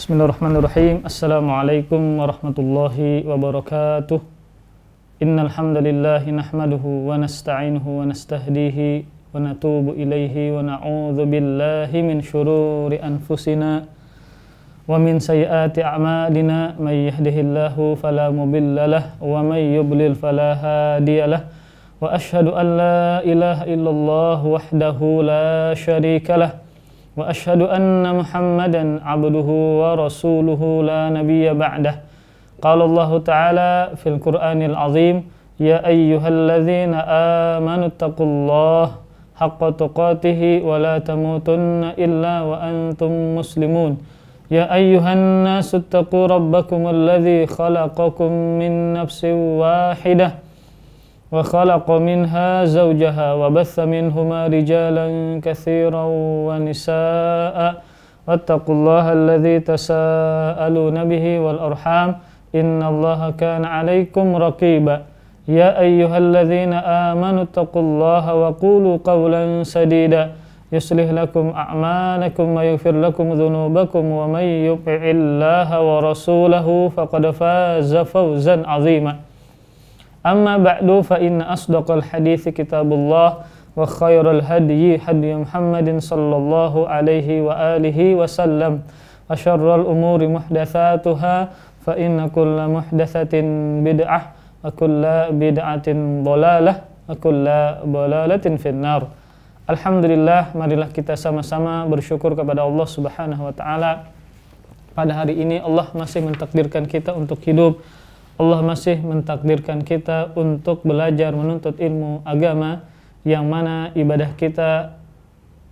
Bismillahirrahmanirrahim. Assalamualaikum warahmatullahi wabarakatuh. Innal hamdalillahi nahmaduhu wa nasta'inuhu wa nastahdihi wa natubu ilaihi wa na'udzu billahi min syururi anfusina wa min sayyiati a'malina may yahdihillahu fala mudhillalah wa may yudlil fala hadiyalah. Wa ashhadu an la ilaha illallah wahdahu la syarikalah. Wa ashhadu anna Muhammadan abduhu wa rasuluhu la nabiyya ba'dah. Qala Allah ta'ala fil Qur'anil azim, ya ayyuhalladzina amanu taqullaha haqqa tuqatih wa la tamutunna illa wa antum muslimun. Ya ayyuhannasu taqu rabbakumul ladzi khalaqakum min nafsin wahidah wa khalaqa minha zawjaha wa batha minhuma rijalan katsiran wa nisaa wattaqullaha alladzi tasaaluna bihi wal arham innallaha kana 'alaikum raqiba. Ya ayyuhalladzina amanu taqullaha wa qulu qawlan sadida yuslih lakum a'malakum wa yaghfir lakum dhunubakum wa may yuti'illaha wa rasulahu faqad faza fawzan 'azima. Amma ba'du fa inna asdaqal hadithi kitabullah wa khairal hadyi hadyu Muhammadin sallallahu alaihi wa alihi wa sallam wa syarral umuri muhdatsatuha fa inna kulla muhdatsatin bid'ah wa kulla bid'atin dhalalah wa kulla dhalalatin finnar. Alhamdulillah, marilah kita sama-sama bersyukur kepada Allah Subhanahu wa taala. Pada hari ini Allah masih mentakdirkan kita untuk hidup. Allah masih mentakdirkan kita untuk belajar menuntut ilmu agama yang mana ibadah kita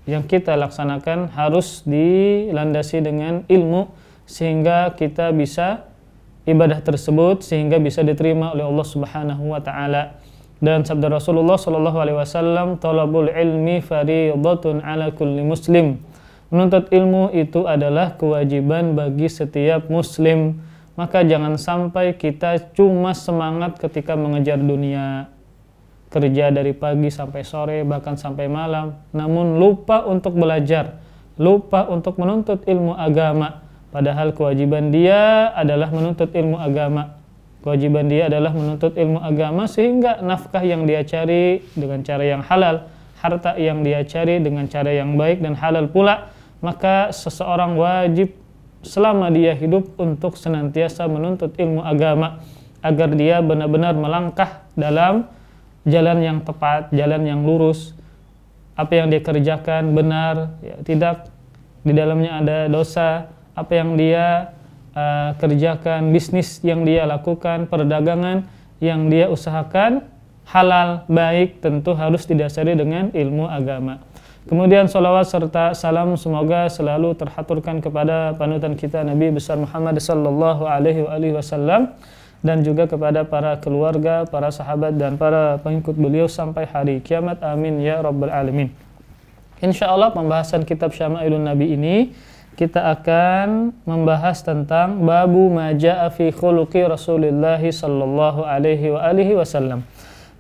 yang kita laksanakan harus dilandasi dengan ilmu sehingga kita bisa ibadah tersebut sehingga bisa diterima oleh Allah Subhanahu wa taala. Dan sabda Rasulullah sallallahu alaihi wasallam, "Talabul ilmi fardhatun 'ala kulli muslim." Menuntut ilmu itu adalah kewajiban bagi setiap muslim. Maka jangan sampai kita cuma semangat ketika mengejar dunia, kerja dari pagi sampai sore, bahkan sampai malam, namun lupa untuk belajar, lupa untuk menuntut ilmu agama. Padahal kewajiban dia adalah menuntut ilmu agama. Kewajiban dia adalah menuntut ilmu agama sehingga nafkah yang dia cari dengan cara yang halal, harta yang dia cari dengan cara yang baik dan halal pula. Maka seseorang wajib selama dia hidup untuk senantiasa menuntut ilmu agama agar dia benar-benar melangkah dalam jalan yang tepat, jalan yang lurus. Apa yang dia kerjakan benar, ya, tidak di dalamnya ada dosa. Apa yang dia kerjakan, bisnis yang dia lakukan, perdagangan yang dia usahakan halal, baik, tentu harus didasari dengan ilmu agama. Kemudian salawat serta salam semoga selalu terhaturkan kepada panutan kita Nabi besar Muhammad sallallahu alaihi wasallam dan juga kepada para keluarga, para sahabat dan para pengikut beliau sampai hari kiamat. Amin ya rabbal alamin. Insyaallah pembahasan kitab Syama'ilun Nabi ini kita akan membahas tentang babu maja'a fi khuluqi Rasulillah sallallahu alaihi wasallam.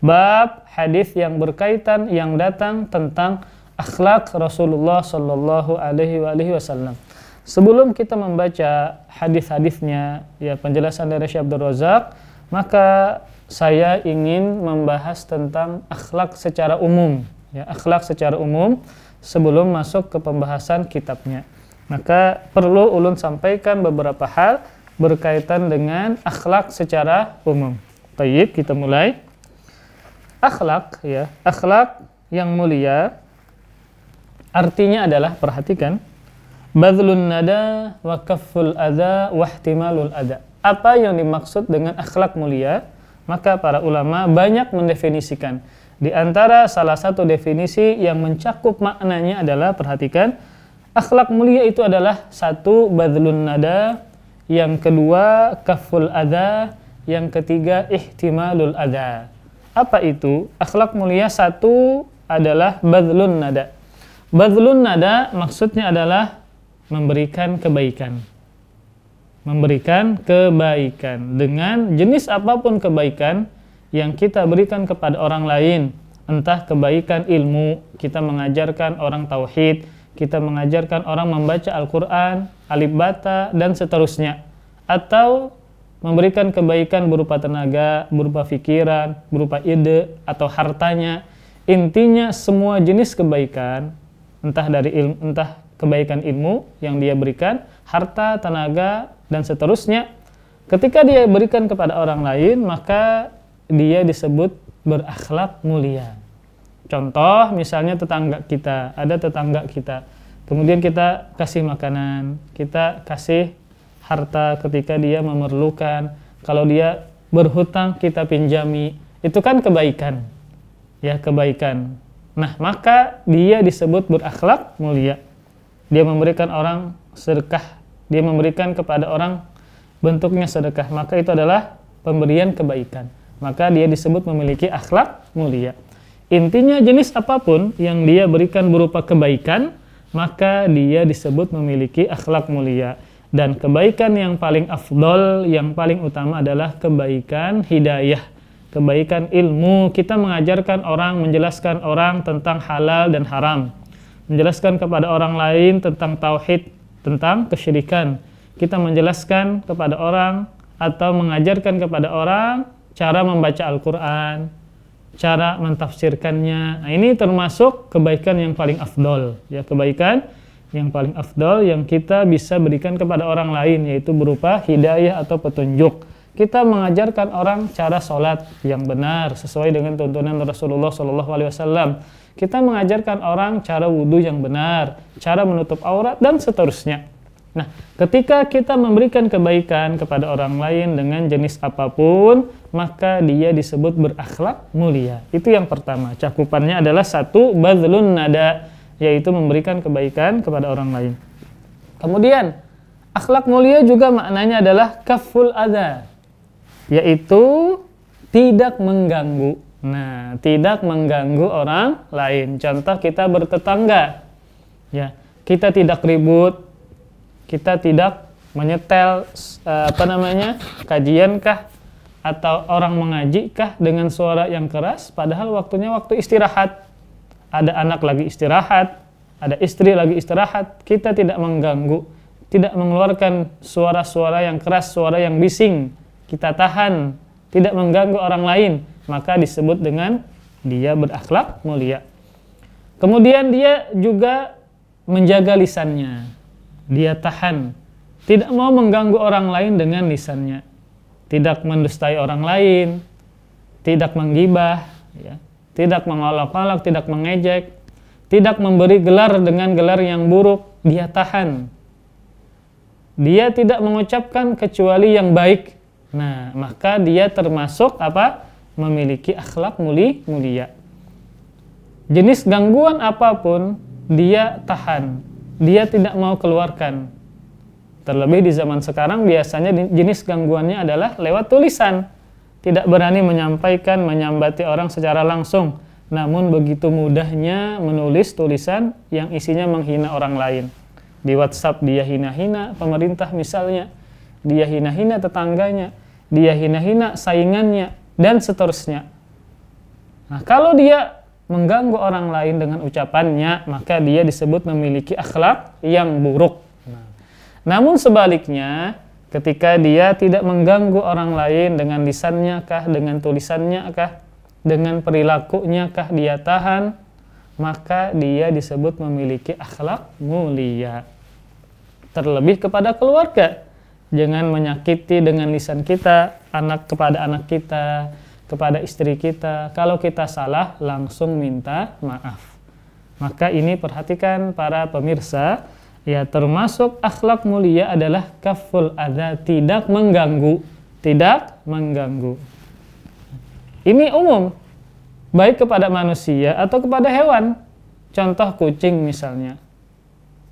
Bab hadis yang berkaitan yang datang tentang akhlak Rasulullah sallallahu alaihi wasallam. Sebelum kita membaca hadis-hadisnya, ya, penjelasan dari Syekh Abdul Razzaq, maka saya ingin membahas tentang akhlak secara umum, ya, akhlak secara umum sebelum masuk ke pembahasan kitabnya. Maka perlu ulun sampaikan beberapa hal berkaitan dengan akhlak secara umum. Baik, kita mulai. Akhlak, ya, akhlak yang mulia artinya adalah, perhatikan, badlun nada wa kafful adha wa ihtimalul adha. Apa yang dimaksud dengan akhlak mulia? Maka para ulama banyak mendefinisikan. Di antara salah satu definisi yang mencakup maknanya adalah, perhatikan, akhlak mulia itu adalah satu, badlun nada, yang kedua kafful adha, yang ketiga ihtimalul adha. Apa itu? Akhlak mulia satu adalah badlun nada. Badlun nada maksudnya adalah memberikan kebaikan. Memberikan kebaikan dengan jenis apapun kebaikan yang kita berikan kepada orang lain. Entah kebaikan ilmu, kita mengajarkan orang tauhid, kita mengajarkan orang membaca Al-Quran, alif bata, dan seterusnya. Atau memberikan kebaikan berupa tenaga, berupa pikiran, berupa ide, atau hartanya. Intinya semua jenis kebaikan, entah kebaikan ilmu yang dia berikan, harta, tenaga, dan seterusnya. Ketika dia berikan kepada orang lain, maka dia disebut berakhlak mulia. Contoh misalnya tetangga kita, ada tetangga kita. Kemudian kita kasih makanan, kita kasih harta ketika dia memerlukan. Kalau dia berhutang kita pinjami, itu kan kebaikan, ya kebaikan. Nah maka dia disebut berakhlak mulia. Dia memberikan orang sedekah, dia memberikan kepada orang bentuknya sedekah, maka itu adalah pemberian kebaikan. Maka dia disebut memiliki akhlak mulia. Intinya jenis apapun yang dia berikan berupa kebaikan, maka dia disebut memiliki akhlak mulia. Dan kebaikan yang paling afdol, yang paling utama adalah kebaikan hidayah, kebaikan ilmu. Kita mengajarkan orang, menjelaskan orang tentang halal dan haram, menjelaskan kepada orang lain tentang tauhid, tentang kesyirikan. Kita menjelaskan kepada orang atau mengajarkan kepada orang cara membaca Al-Quran, cara mentafsirkannya. Nah, ini termasuk kebaikan yang paling afdol, ya, kebaikan yang paling afdol yang kita bisa berikan kepada orang lain, yaitu berupa hidayah atau petunjuk. Kita mengajarkan orang cara sholat yang benar sesuai dengan tuntunan Rasulullah SAW. Kita mengajarkan orang cara wudhu yang benar, cara menutup aurat, dan seterusnya. Nah, ketika kita memberikan kebaikan kepada orang lain dengan jenis apapun, maka dia disebut berakhlak mulia. Itu yang pertama. Cakupannya adalah satu, badlun nada, yaitu memberikan kebaikan kepada orang lain. Kemudian akhlak mulia juga maknanya adalah kaful adha, yaitu tidak mengganggu. Nah, tidak mengganggu orang lain. Contoh kita bertetangga, ya, kita tidak ribut, kita tidak menyetel kajian kah atau orang mengaji kah dengan suara yang keras, padahal waktunya waktu istirahat. Ada anak lagi istirahat, ada istri lagi istirahat, kita tidak mengganggu, tidak mengeluarkan suara-suara yang keras, suara yang bising, kita tahan, tidak mengganggu orang lain, maka disebut dengan dia berakhlak mulia. Kemudian dia juga menjaga lisannya, dia tahan, tidak mau mengganggu orang lain dengan lisannya, tidak mendustai orang lain, tidak menggibah, ya, tidak mengolok-olok, tidak mengejek, tidak memberi gelar dengan gelar yang buruk, dia tahan. Dia tidak mengucapkan kecuali yang baik. Nah, maka dia termasuk apa? Memiliki akhlak mulia. Jenis gangguan apapun dia tahan, dia tidak mau keluarkan. Terlebih di zaman sekarang biasanya jenis gangguannya adalah lewat tulisan. Tidak berani menyampaikan, menyambati orang secara langsung, namun begitu mudahnya menulis tulisan yang isinya menghina orang lain. Di WhatsApp dia hina-hina pemerintah misalnya, dia hina-hina tetangganya, dia hina-hina saingannya, dan seterusnya. Nah, kalau dia mengganggu orang lain dengan ucapannya, maka dia disebut memiliki akhlak yang buruk. Nah, namun sebaliknya, ketika dia tidak mengganggu orang lain dengan lisannya kah, dengan tulisannya kah, dengan perilakunya kah, dia tahan, maka dia disebut memiliki akhlak mulia. Terlebih kepada keluarga, jangan menyakiti dengan lisan kita, anak kita, kepada istri kita. Kalau kita salah, langsung minta maaf. Maka ini perhatikan para pemirsa, ya, termasuk akhlak mulia adalah kaful adha, tidak mengganggu, tidak mengganggu. Ini umum, baik kepada manusia atau kepada hewan. Contoh kucing misalnya.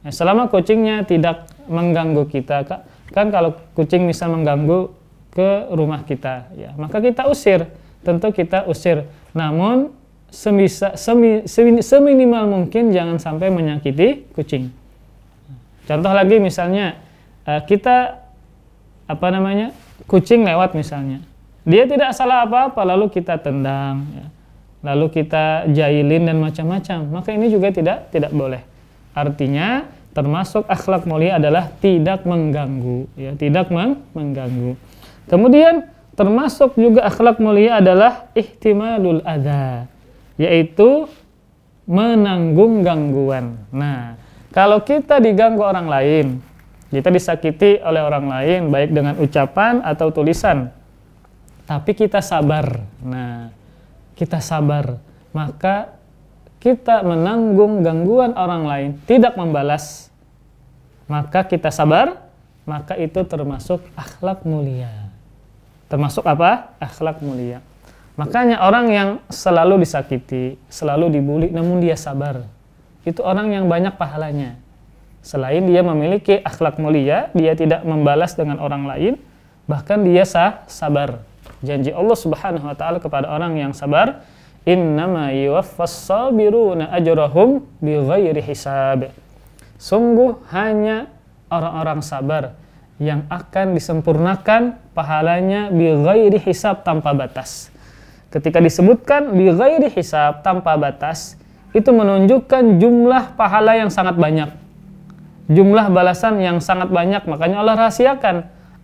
Nah, selama kucingnya tidak mengganggu kita, kan kalau kucing bisa mengganggu ke rumah kita, ya, maka kita usir. Tentu kita usir. Namun seminimal mungkin jangan sampai menyakiti kucing. Contoh lagi misalnya kita kucing lewat misalnya, dia tidak salah apa-apa lalu kita tendang, ya, lalu kita jahilin dan macam-macam, maka ini juga tidak boleh. Artinya termasuk akhlak mulia adalah tidak mengganggu, ya, tidak mengganggu. Kemudian termasuk juga akhlak mulia adalah ihtimalul adza, yaitu menanggung gangguan. Nah, kalau kita diganggu orang lain, kita disakiti oleh orang lain baik dengan ucapan atau tulisan, tapi kita sabar. Nah, kita sabar, maka kita menanggung gangguan orang lain, tidak membalas, maka kita sabar, maka itu termasuk akhlak mulia. Termasuk apa? Akhlak mulia. Makanya orang yang selalu disakiti, selalu dibuli, namun dia sabar, itu orang yang banyak pahalanya. Selain dia memiliki akhlak mulia, dia tidak membalas dengan orang lain, bahkan dia sabar. Janji Allah Subhanahu wa ta'ala kepada orang yang sabar, innama yuwaffas sabiruna ajrahum bighairi hisab. Sungguh hanya orang-orang sabar yang akan disempurnakan pahalanya bighairi hisab, tanpa batas. Ketika disebutkan bighairi hisab, tanpa batas, itu menunjukkan jumlah pahala yang sangat banyak, jumlah balasan yang sangat banyak. Makanya Allah rahasiakan,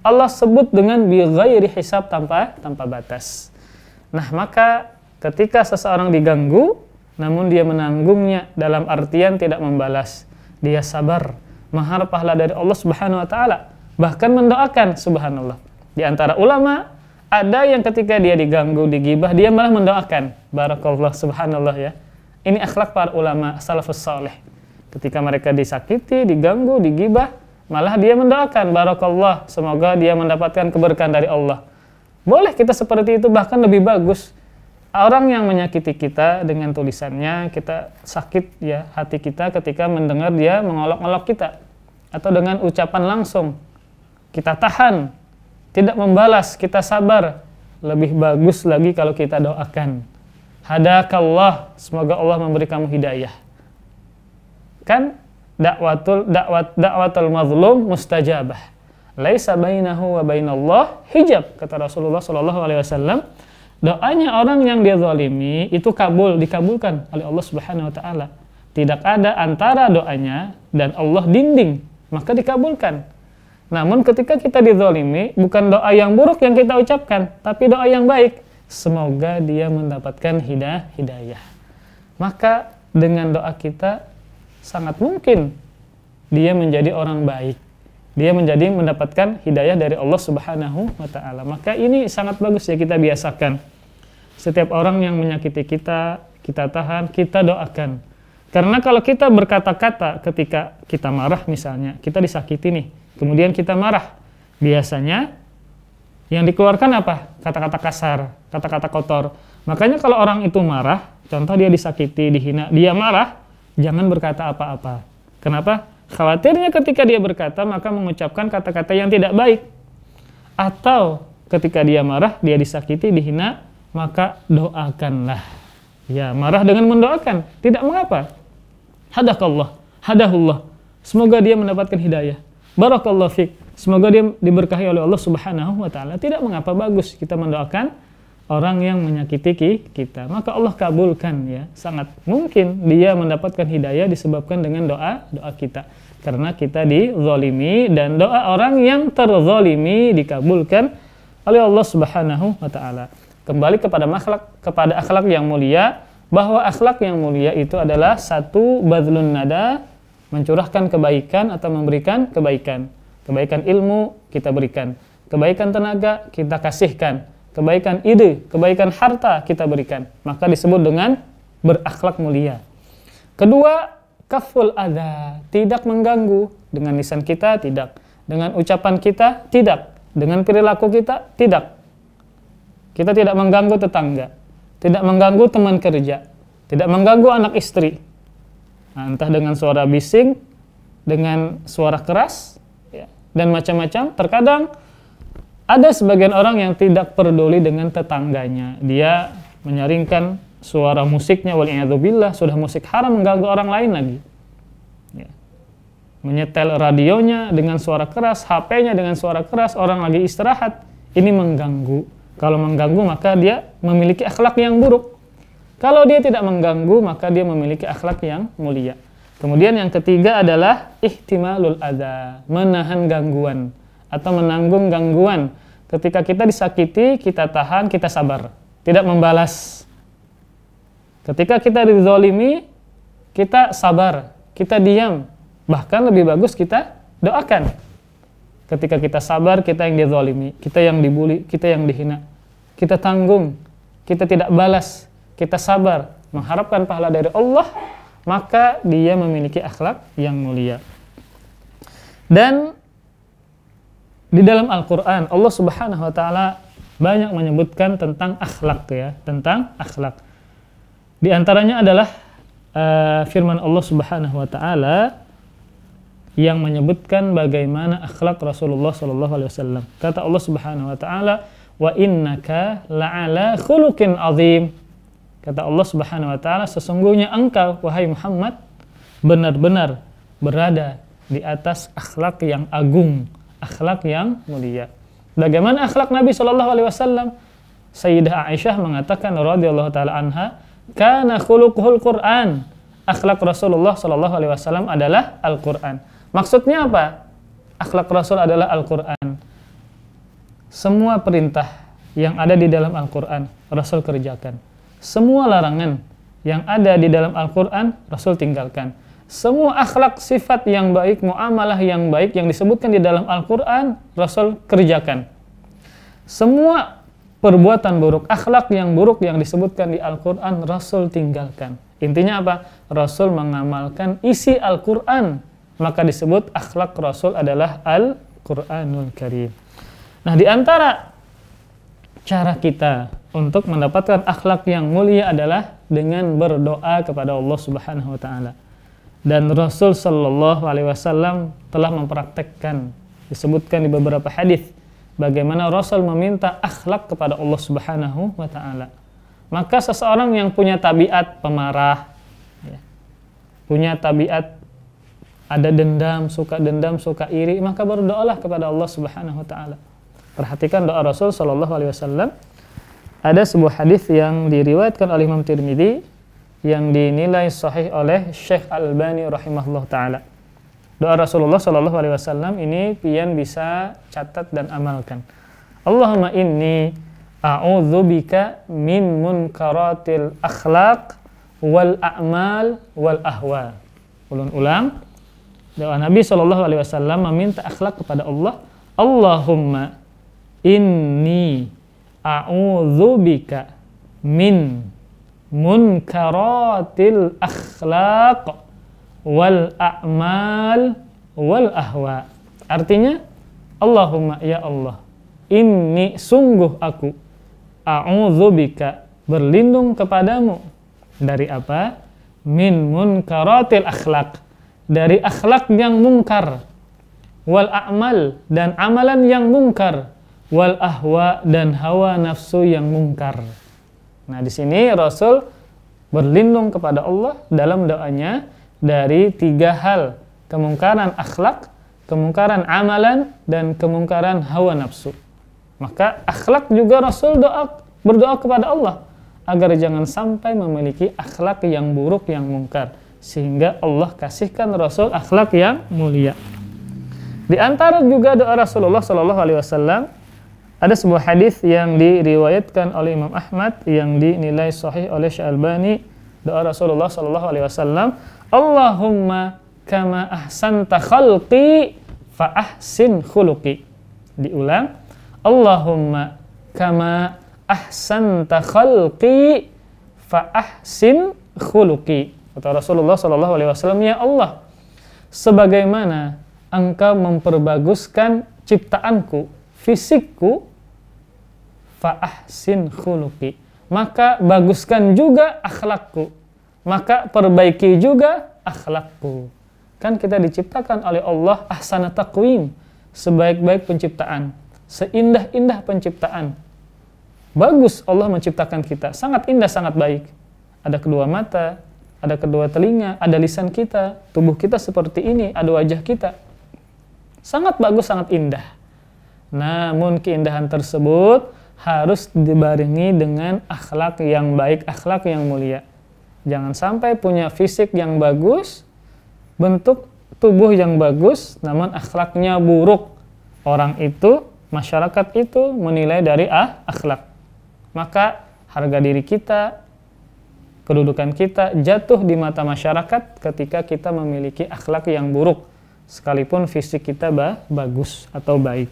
Allah sebut dengan bighairi hisab, tanpa batas. Nah, maka ketika seseorang diganggu, namun dia menanggungnya dalam artian tidak membalas, dia sabar, mahar pahala dari Allah Subhanahu wa ta'ala, bahkan mendoakan. Subhanallah, di antara ulama ada yang ketika dia diganggu, digibah, dia malah mendoakan. Barakallah, subhanallah, ya. Ini akhlak para ulama salafus shalih. Ketika mereka disakiti, diganggu, digibah, malah dia mendoakan, barakallah, semoga dia mendapatkan keberkahan dari Allah. Boleh kita seperti itu, bahkan lebih bagus. Orang yang menyakiti kita dengan tulisannya, kita sakit, ya, hati kita ketika mendengar dia mengolok-olok kita, atau dengan ucapan langsung, kita tahan, tidak membalas, kita sabar. Lebih bagus lagi kalau kita doakan, hadakallah, semoga Allah memberi kamu hidayah. Kan dakwatul mazlum mustajabah, laisa bainahu wa bainallah hijab, kata Rasulullah SAW. Doanya orang yang dia zalimi itu kabul, dikabulkan oleh Allah Subhanahu wa ta'ala. Tidak ada antara doanya dan Allah dinding, maka dikabulkan. Namun ketika kita dizalimi, bukan doa yang buruk yang kita ucapkan, tapi doa yang baik, semoga dia mendapatkan hidayah. Maka dengan doa kita sangat mungkin dia menjadi orang baik, dia mendapatkan hidayah dari Allah Subhanahu wa ta'ala. Maka ini sangat bagus, ya, kita biasakan. Setiap orang yang menyakiti kita, kita tahan, kita doakan. Karena kalau kita berkata-kata ketika kita marah, misalnya kita disakiti nih, kemudian kita marah, biasanya yang dikeluarkan apa? Kata-kata kasar, kata-kata kotor. Makanya kalau orang itu marah, contoh dia disakiti, dihina, dia marah, jangan berkata apa-apa. Kenapa? Khawatirnya ketika dia berkata, maka mengucapkan kata-kata yang tidak baik. Atau ketika dia marah, dia disakiti, dihina, maka doakanlah. Ya, marah dengan mendoakan, tidak mengapa. Hadakallah, hadahullah, semoga dia mendapatkan hidayah. Barakallahu fiik, semoga dia diberkahi oleh Allah Subhanahu wa ta'ala. Tidak mengapa, bagus kita mendoakan orang yang menyakiti kita, maka Allah kabulkan, ya. Sangat mungkin dia mendapatkan hidayah disebabkan dengan doa kita, karena kita dizalimi, dan doa orang yang terzalimi dikabulkan oleh Allah Subhanahu wa ta'ala. Kembali kepada akhlak yang mulia, bahwa akhlak yang mulia itu adalah satu, badlun nada, mencurahkan kebaikan atau memberikan kebaikan. Kebaikan ilmu kita berikan, kebaikan tenaga kita kasihkan, kebaikan ide, kebaikan harta kita berikan. Maka disebut dengan berakhlak mulia. Kedua, kaful adha, tidak mengganggu. Dengan lisan kita, tidak. Dengan ucapan kita, tidak. Dengan perilaku kita, tidak. Kita tidak mengganggu tetangga, tidak mengganggu teman kerja, tidak mengganggu anak istri. Nah, entah dengan suara bising, dengan suara keras, ya, dan macam-macam. Terkadang ada sebagian orang yang tidak peduli dengan tetangganya. Dia menyaringkan suara musiknya, wal'iyadzubillah, sudah musik haram mengganggu orang lain lagi. Ya. Menyetel radionya dengan suara keras, HP-nya dengan suara keras, orang lagi istirahat. Ini mengganggu. Kalau mengganggu, maka dia memiliki akhlak yang buruk. Kalau dia tidak mengganggu, maka dia memiliki akhlak yang mulia. Kemudian yang ketiga adalah ihtimalul adza, menahan gangguan atau menanggung gangguan. Ketika kita disakiti, kita tahan, kita sabar, tidak membalas. Ketika kita dizolimi, kita sabar, kita diam, bahkan lebih bagus kita doakan. Ketika kita sabar, kita yang dizolimi, kita yang dibully, kita yang dihina, kita tanggung, kita tidak balas, kita sabar, mengharapkan pahala dari Allah, maka dia memiliki akhlak yang mulia. Dan di dalam Al-Quran, Allah Subhanahu wa Ta'ala banyak menyebutkan tentang akhlak, ya, tentang akhlak. Di antaranya adalah firman Allah Subhanahu wa Ta'ala yang menyebutkan bagaimana akhlak Rasulullah Shallallahu Alaihi Wasallam. Kata Allah Subhanahu wa Ta'ala, wa innaka la'ala khuluqin azim. Kata Allah Subhanahu wa Ta'ala, sesungguhnya engkau, wahai Muhammad, benar-benar berada di atas akhlak yang agung, akhlak yang mulia. Bagaimana akhlak Nabi Shallallahu Alaihi Wasallam? Sayyidah Aisyah mengatakan radhiyallahu taala anha, kana khuluquhul Quran. Akhlak Rasulullah Shallallahu Alaihi Wasallam adalah Al-Quran. Maksudnya apa? Akhlak Rasul adalah Al-Quran. Semua perintah yang ada di dalam Al-Quran Rasul kerjakan. Semua larangan yang ada di dalam Al-Quran Rasul tinggalkan. Semua akhlak, sifat yang baik, muamalah yang baik yang disebutkan di dalam Al-Quran Rasul kerjakan. Semua perbuatan buruk, akhlak yang buruk yang disebutkan di Al-Quran Rasul tinggalkan. Intinya apa? Rasul mengamalkan isi Al-Quran, maka disebut akhlak Rasul adalah Al-Quranul Karim. Nah, di antara cara kita untuk mendapatkan akhlak yang mulia adalah dengan berdoa kepada Allah Subhanahu wa Ta'ala. Dan Rasul Shallallahu Alaihi Wasallam telah mempraktekkan, disebutkan di beberapa hadis, bagaimana Rasul meminta akhlak kepada Allah Subhanahu wa Ta'ala. Maka seseorang yang punya tabiat pemarah, punya tabiat ada dendam, suka iri, maka berdoalah kepada Allah Subhanahu wa Ta'ala. Perhatikan doa Rasul Shallallahu Alaihi Wasallam. Ada sebuah hadis yang diriwayatkan oleh Imam Tirmidhi, yang dinilai sahih oleh Syekh Albani rahimahullah ta'ala. Doa Rasulullah Shallallahu Alaihi Wasallam ini pian bisa catat dan amalkan. Allahumma inni a'udzubika min munkaratil akhlaq wal a'mal wal ahwa. Ulang-ulang, doa Nabi Shallallahu Alaihi Wasallam meminta akhlak kepada Allah. Allahumma inni a'udzubika min munkaratil akhlaq wal a'mal wal ahwa. Artinya, Allahumma ya Allah, inni sungguh aku, a'udzubika berlindung kepadamu dari apa? Min munkaratil akhlaq, dari akhlak yang mungkar, wal a'mal, dan amalan yang mungkar, wal ahwa, dan hawa nafsu yang mungkar. Nah, di sini Rasul berlindung kepada Allah dalam doanya dari tiga hal: kemungkaran akhlak, kemungkaran amalan, dan kemungkaran hawa nafsu. Maka akhlak juga Rasul berdoa kepada Allah agar jangan sampai memiliki akhlak yang buruk, yang mungkar, sehingga Allah kasihkan Rasul akhlak yang mulia. Di antara juga doa Rasulullah SAW, ada sebuah hadis yang diriwayatkan oleh Imam Ahmad yang dinilai sahih oleh Syekh Albani, doa Rasulullah Shallallahu Alaihi Wasallam, Allahumma kama ahsanta khalqi fa ahsin khuluqi. Diulang, Allahumma kama ahsanta khalqi fa ahsin khuluqi. Kata Rasulullah Shallallahu Alaihi Wasallam, ya Allah, sebagaimana Engkau memperbaguskan ciptaanku, fisikku, fa'ahsin khuluqi, maka baguskan juga akhlakku, maka perbaiki juga akhlakku. Kan kita diciptakan oleh Allah ahsana taqwim, sebaik-baik penciptaan, seindah-indah penciptaan. Bagus Allah menciptakan kita, sangat indah, sangat baik. Ada kedua mata, ada kedua telinga, ada lisan kita, tubuh kita seperti ini, ada wajah kita, sangat bagus, sangat indah. Namun keindahan tersebut harus dibarengi dengan akhlak yang baik, akhlak yang mulia. Jangan sampai punya fisik yang bagus, bentuk tubuh yang bagus namun akhlaknya buruk, orang itu, masyarakat itu menilai dari akhlak. Maka harga diri kita, kedudukan kita jatuh di mata masyarakat ketika kita memiliki akhlak yang buruk, sekalipun fisik kita bagus atau baik.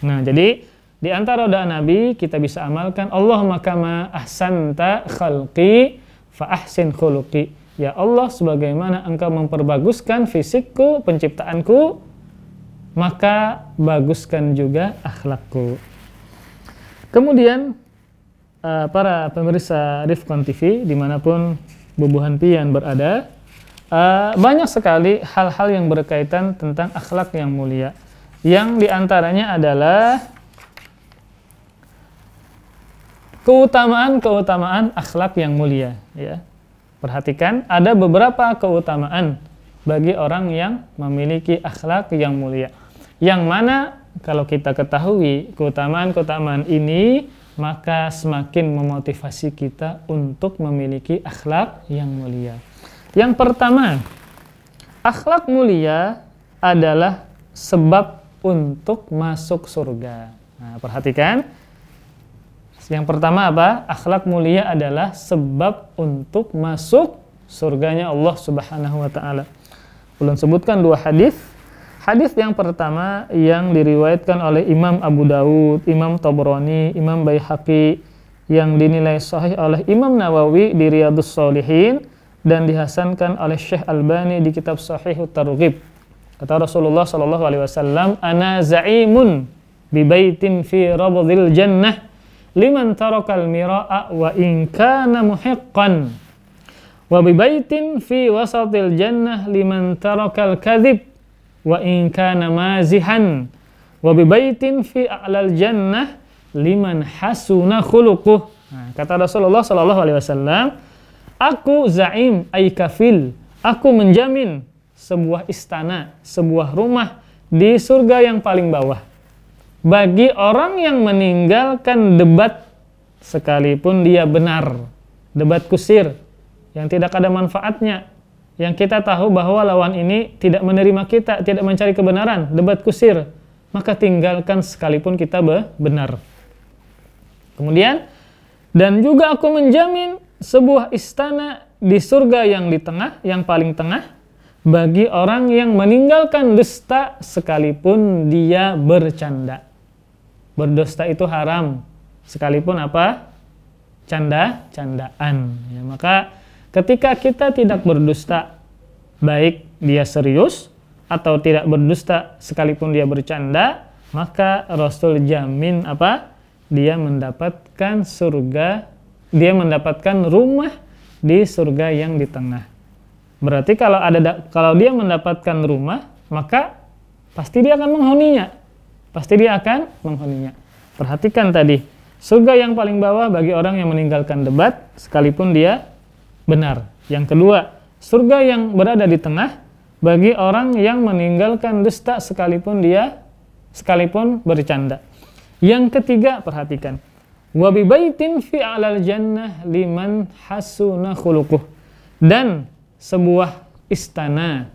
Nah, jadi di antara doa Nabi kita bisa amalkan, Allahumma kama ahsanta khalqi fa ahsin khuluqi. Ya Allah, sebagaimana engkau memperbaguskan fisikku, penciptaanku, maka baguskan juga akhlakku. Kemudian para pemirsa Rifqon TV dimanapun bubuhan pian berada, banyak sekali hal-hal yang berkaitan tentang akhlak yang mulia, yang diantaranya adalah keutamaan-keutamaan akhlak yang mulia. Ya, perhatikan, ada beberapa keutamaan bagi orang yang memiliki akhlak yang mulia, yang mana kalau kita ketahui keutamaan-keutamaan ini, maka semakin memotivasi kita untuk memiliki akhlak yang mulia. Yang pertama, akhlak mulia adalah sebab untuk masuk surga. Nah, perhatikan, yang pertama apa? Akhlak mulia adalah sebab untuk masuk surganya Allah Subhanahu wa Ta'ala. Ulun sebutkan dua hadis. Hadis yang pertama yang diriwayatkan oleh Imam Abu Dawud, Imam Tabarani, Imam Baihaqi, yang dinilai sahih oleh Imam Nawawi di Riyadus Salihin dan dihasankan oleh Syekh Albani di kitab Sahihut Targhib. Kata Rasulullah sallallahu alaihi wasallam, "Ana za'imun bi baitin fi rabdil jannah liman tarakal miraa wa in kana muhiqqan wa bi baitin fi wasatil jannah liman tarakal kadhib wa in kana mazihan wa bi baitin fi a'lal jannah liman hasuna khuluquh." Kata Rasulullah sallallahu alaihi wasallam, aku zaim ay kafil, aku menjamin sebuah istana, sebuah rumah di surga yang paling bawah bagi orang yang meninggalkan debat sekalipun dia benar, debat kusir yang tidak ada manfaatnya, yang kita tahu bahwa lawan ini tidak menerima kita, tidak mencari kebenaran, debat kusir, maka tinggalkan sekalipun kita benar. Kemudian, dan juga aku menjamin sebuah istana di surga yang di tengah, yang paling tengah, bagi orang yang meninggalkan dusta sekalipun dia bercanda. Berdusta itu haram, sekalipun apa? Candaan. Ya, maka ketika kita tidak berdusta, baik dia serius atau tidak berdusta sekalipun dia bercanda, maka Rasul jamin apa? Dia mendapatkan surga, dia mendapatkan rumah di surga yang di tengah. Berarti kalau dia mendapatkan rumah, maka pasti dia akan menghuninya. Perhatikan tadi, surga yang paling bawah bagi orang yang meninggalkan debat sekalipun dia benar. Yang kedua, surga yang berada di tengah bagi orang yang meninggalkan dusta sekalipun bercanda. Yang ketiga, perhatikan, wa bi baitin fi alal jannah liman hasuna khuluquh, dan sebuah istana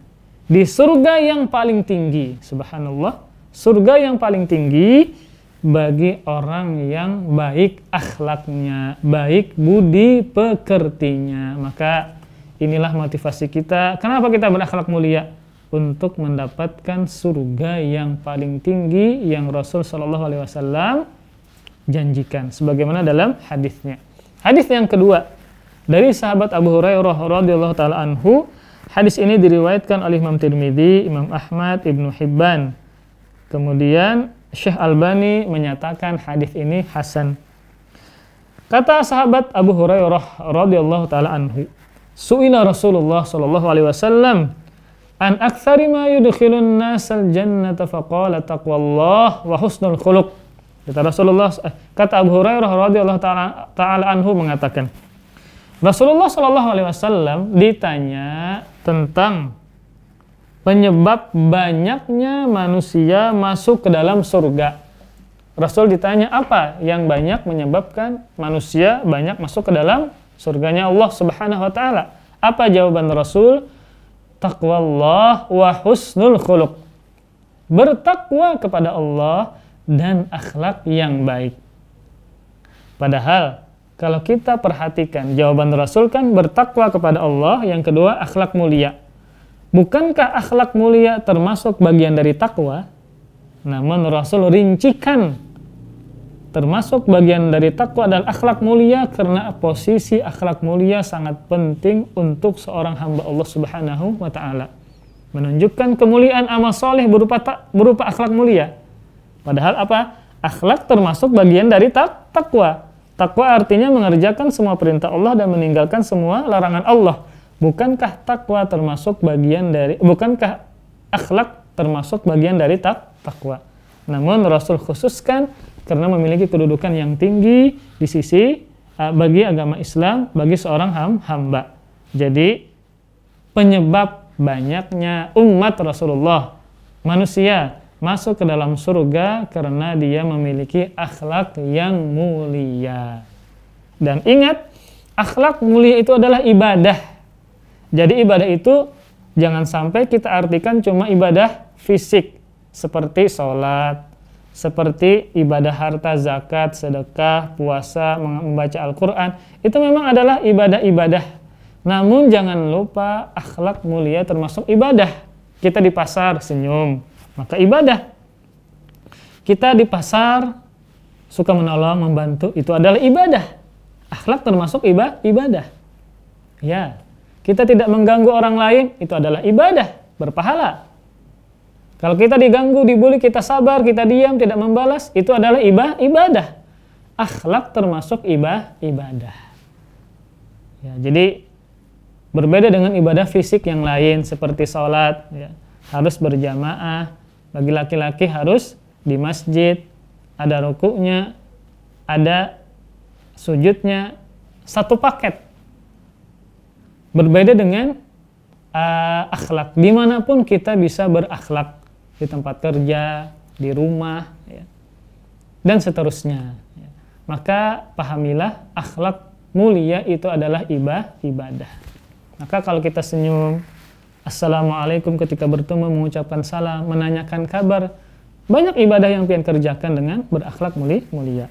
di surga yang paling tinggi, subhanallah, surga yang paling tinggi bagi orang yang baik akhlaknya, baik budi pekertinya. Maka inilah motivasi kita. Kenapa kita berakhlak mulia? Untuk mendapatkan surga yang paling tinggi yang Rasul Shallallahu Alaihi Wasallam janjikan, sebagaimana dalam hadisnya. Hadis yang kedua dari sahabat Abu Hurairah radhiyallahu taala anhu. Hadis ini diriwayatkan oleh Imam Tirmidhi, Imam Ahmad, Ibnu Hibban. Kemudian Syekh Albani menyatakan hadis ini hasan. Kata sahabat Abu Hurairah radhiyallahu taala anhu, "Su'ila Rasulullah sallallahu alaihi wasallam an aktsari ma yudkhilun nasal jannata faqala taqwallah wa husnul khuluq." Kata Abu Hurairah radhiyallahu taala anhu mengatakan, Rasulullah Shallallahu Alaihi Wasallam ditanya tentang penyebab banyaknya manusia masuk ke dalam surga. Rasul ditanya apa yang banyak menyebabkan manusia banyak masuk ke dalam surganya Allah Subhanahu Wa Taala. Apa jawaban Rasul? taqwallah wa husnul khuluq, bertakwa kepada Allah dan akhlak yang baik. Padahal kalau kita perhatikan jawaban Rasul kan bertakwa kepada Allah, yang kedua akhlak mulia. Bukankah akhlak mulia termasuk bagian dari takwa? Namun Rasul rincikan termasuk bagian dari takwa dan akhlak mulia, karena posisi akhlak mulia sangat penting untuk seorang hamba Allah Subhanahu wa ta'ala. Menunjukkan kemuliaan amal soleh berupa akhlak mulia. Padahal apa? Akhlak termasuk bagian dari takwa. Takwa artinya mengerjakan semua perintah Allah dan meninggalkan semua larangan Allah. Bukankah takwa termasuk bagian dari, bukankah akhlak termasuk bagian dari takwa? Namun Rasul khususkan karena memiliki kedudukan yang tinggi di sisi bagi agama Islam, bagi seorang hamba. Jadi penyebab banyaknya umat Rasulullah, manusia masuk ke dalam surga karena dia memiliki akhlak yang mulia. Dan ingat, akhlak mulia itu adalah ibadah. Jadi ibadah itu jangan sampai kita artikan cuma ibadah fisik seperti sholat, seperti ibadah harta, zakat, sedekah, puasa, membaca Al-Quran. Itu memang adalah ibadah-ibadah. Namun jangan lupa akhlak mulia termasuk ibadah. Kita di pasar senyum, maka ibadah. Kita di pasar suka menolong, membantu, itu adalah ibadah. Akhlak termasuk ibadah. Ya, kita tidak mengganggu orang lain, itu adalah ibadah, berpahala. Kalau kita diganggu, dibully, kita sabar, kita diam, tidak membalas, itu adalah ibadah. Akhlak termasuk ibadah. Ya, jadi berbeda dengan ibadah fisik yang lain seperti sholat, ya, harus berjamaah. Bagi laki-laki harus di masjid, ada rukuknya, ada sujudnya, satu paket. Berbeda dengan akhlak, dimanapun kita bisa berakhlak, di tempat kerja, di rumah, ya, dan seterusnya. Ya. Maka pahamilah akhlak mulia itu adalah ibadah. Maka kalau kita senyum, assalamualaikum ketika bertemu, mengucapkan salam, menanyakan kabar, banyak ibadah yang pian kerjakan dengan berakhlak mulia.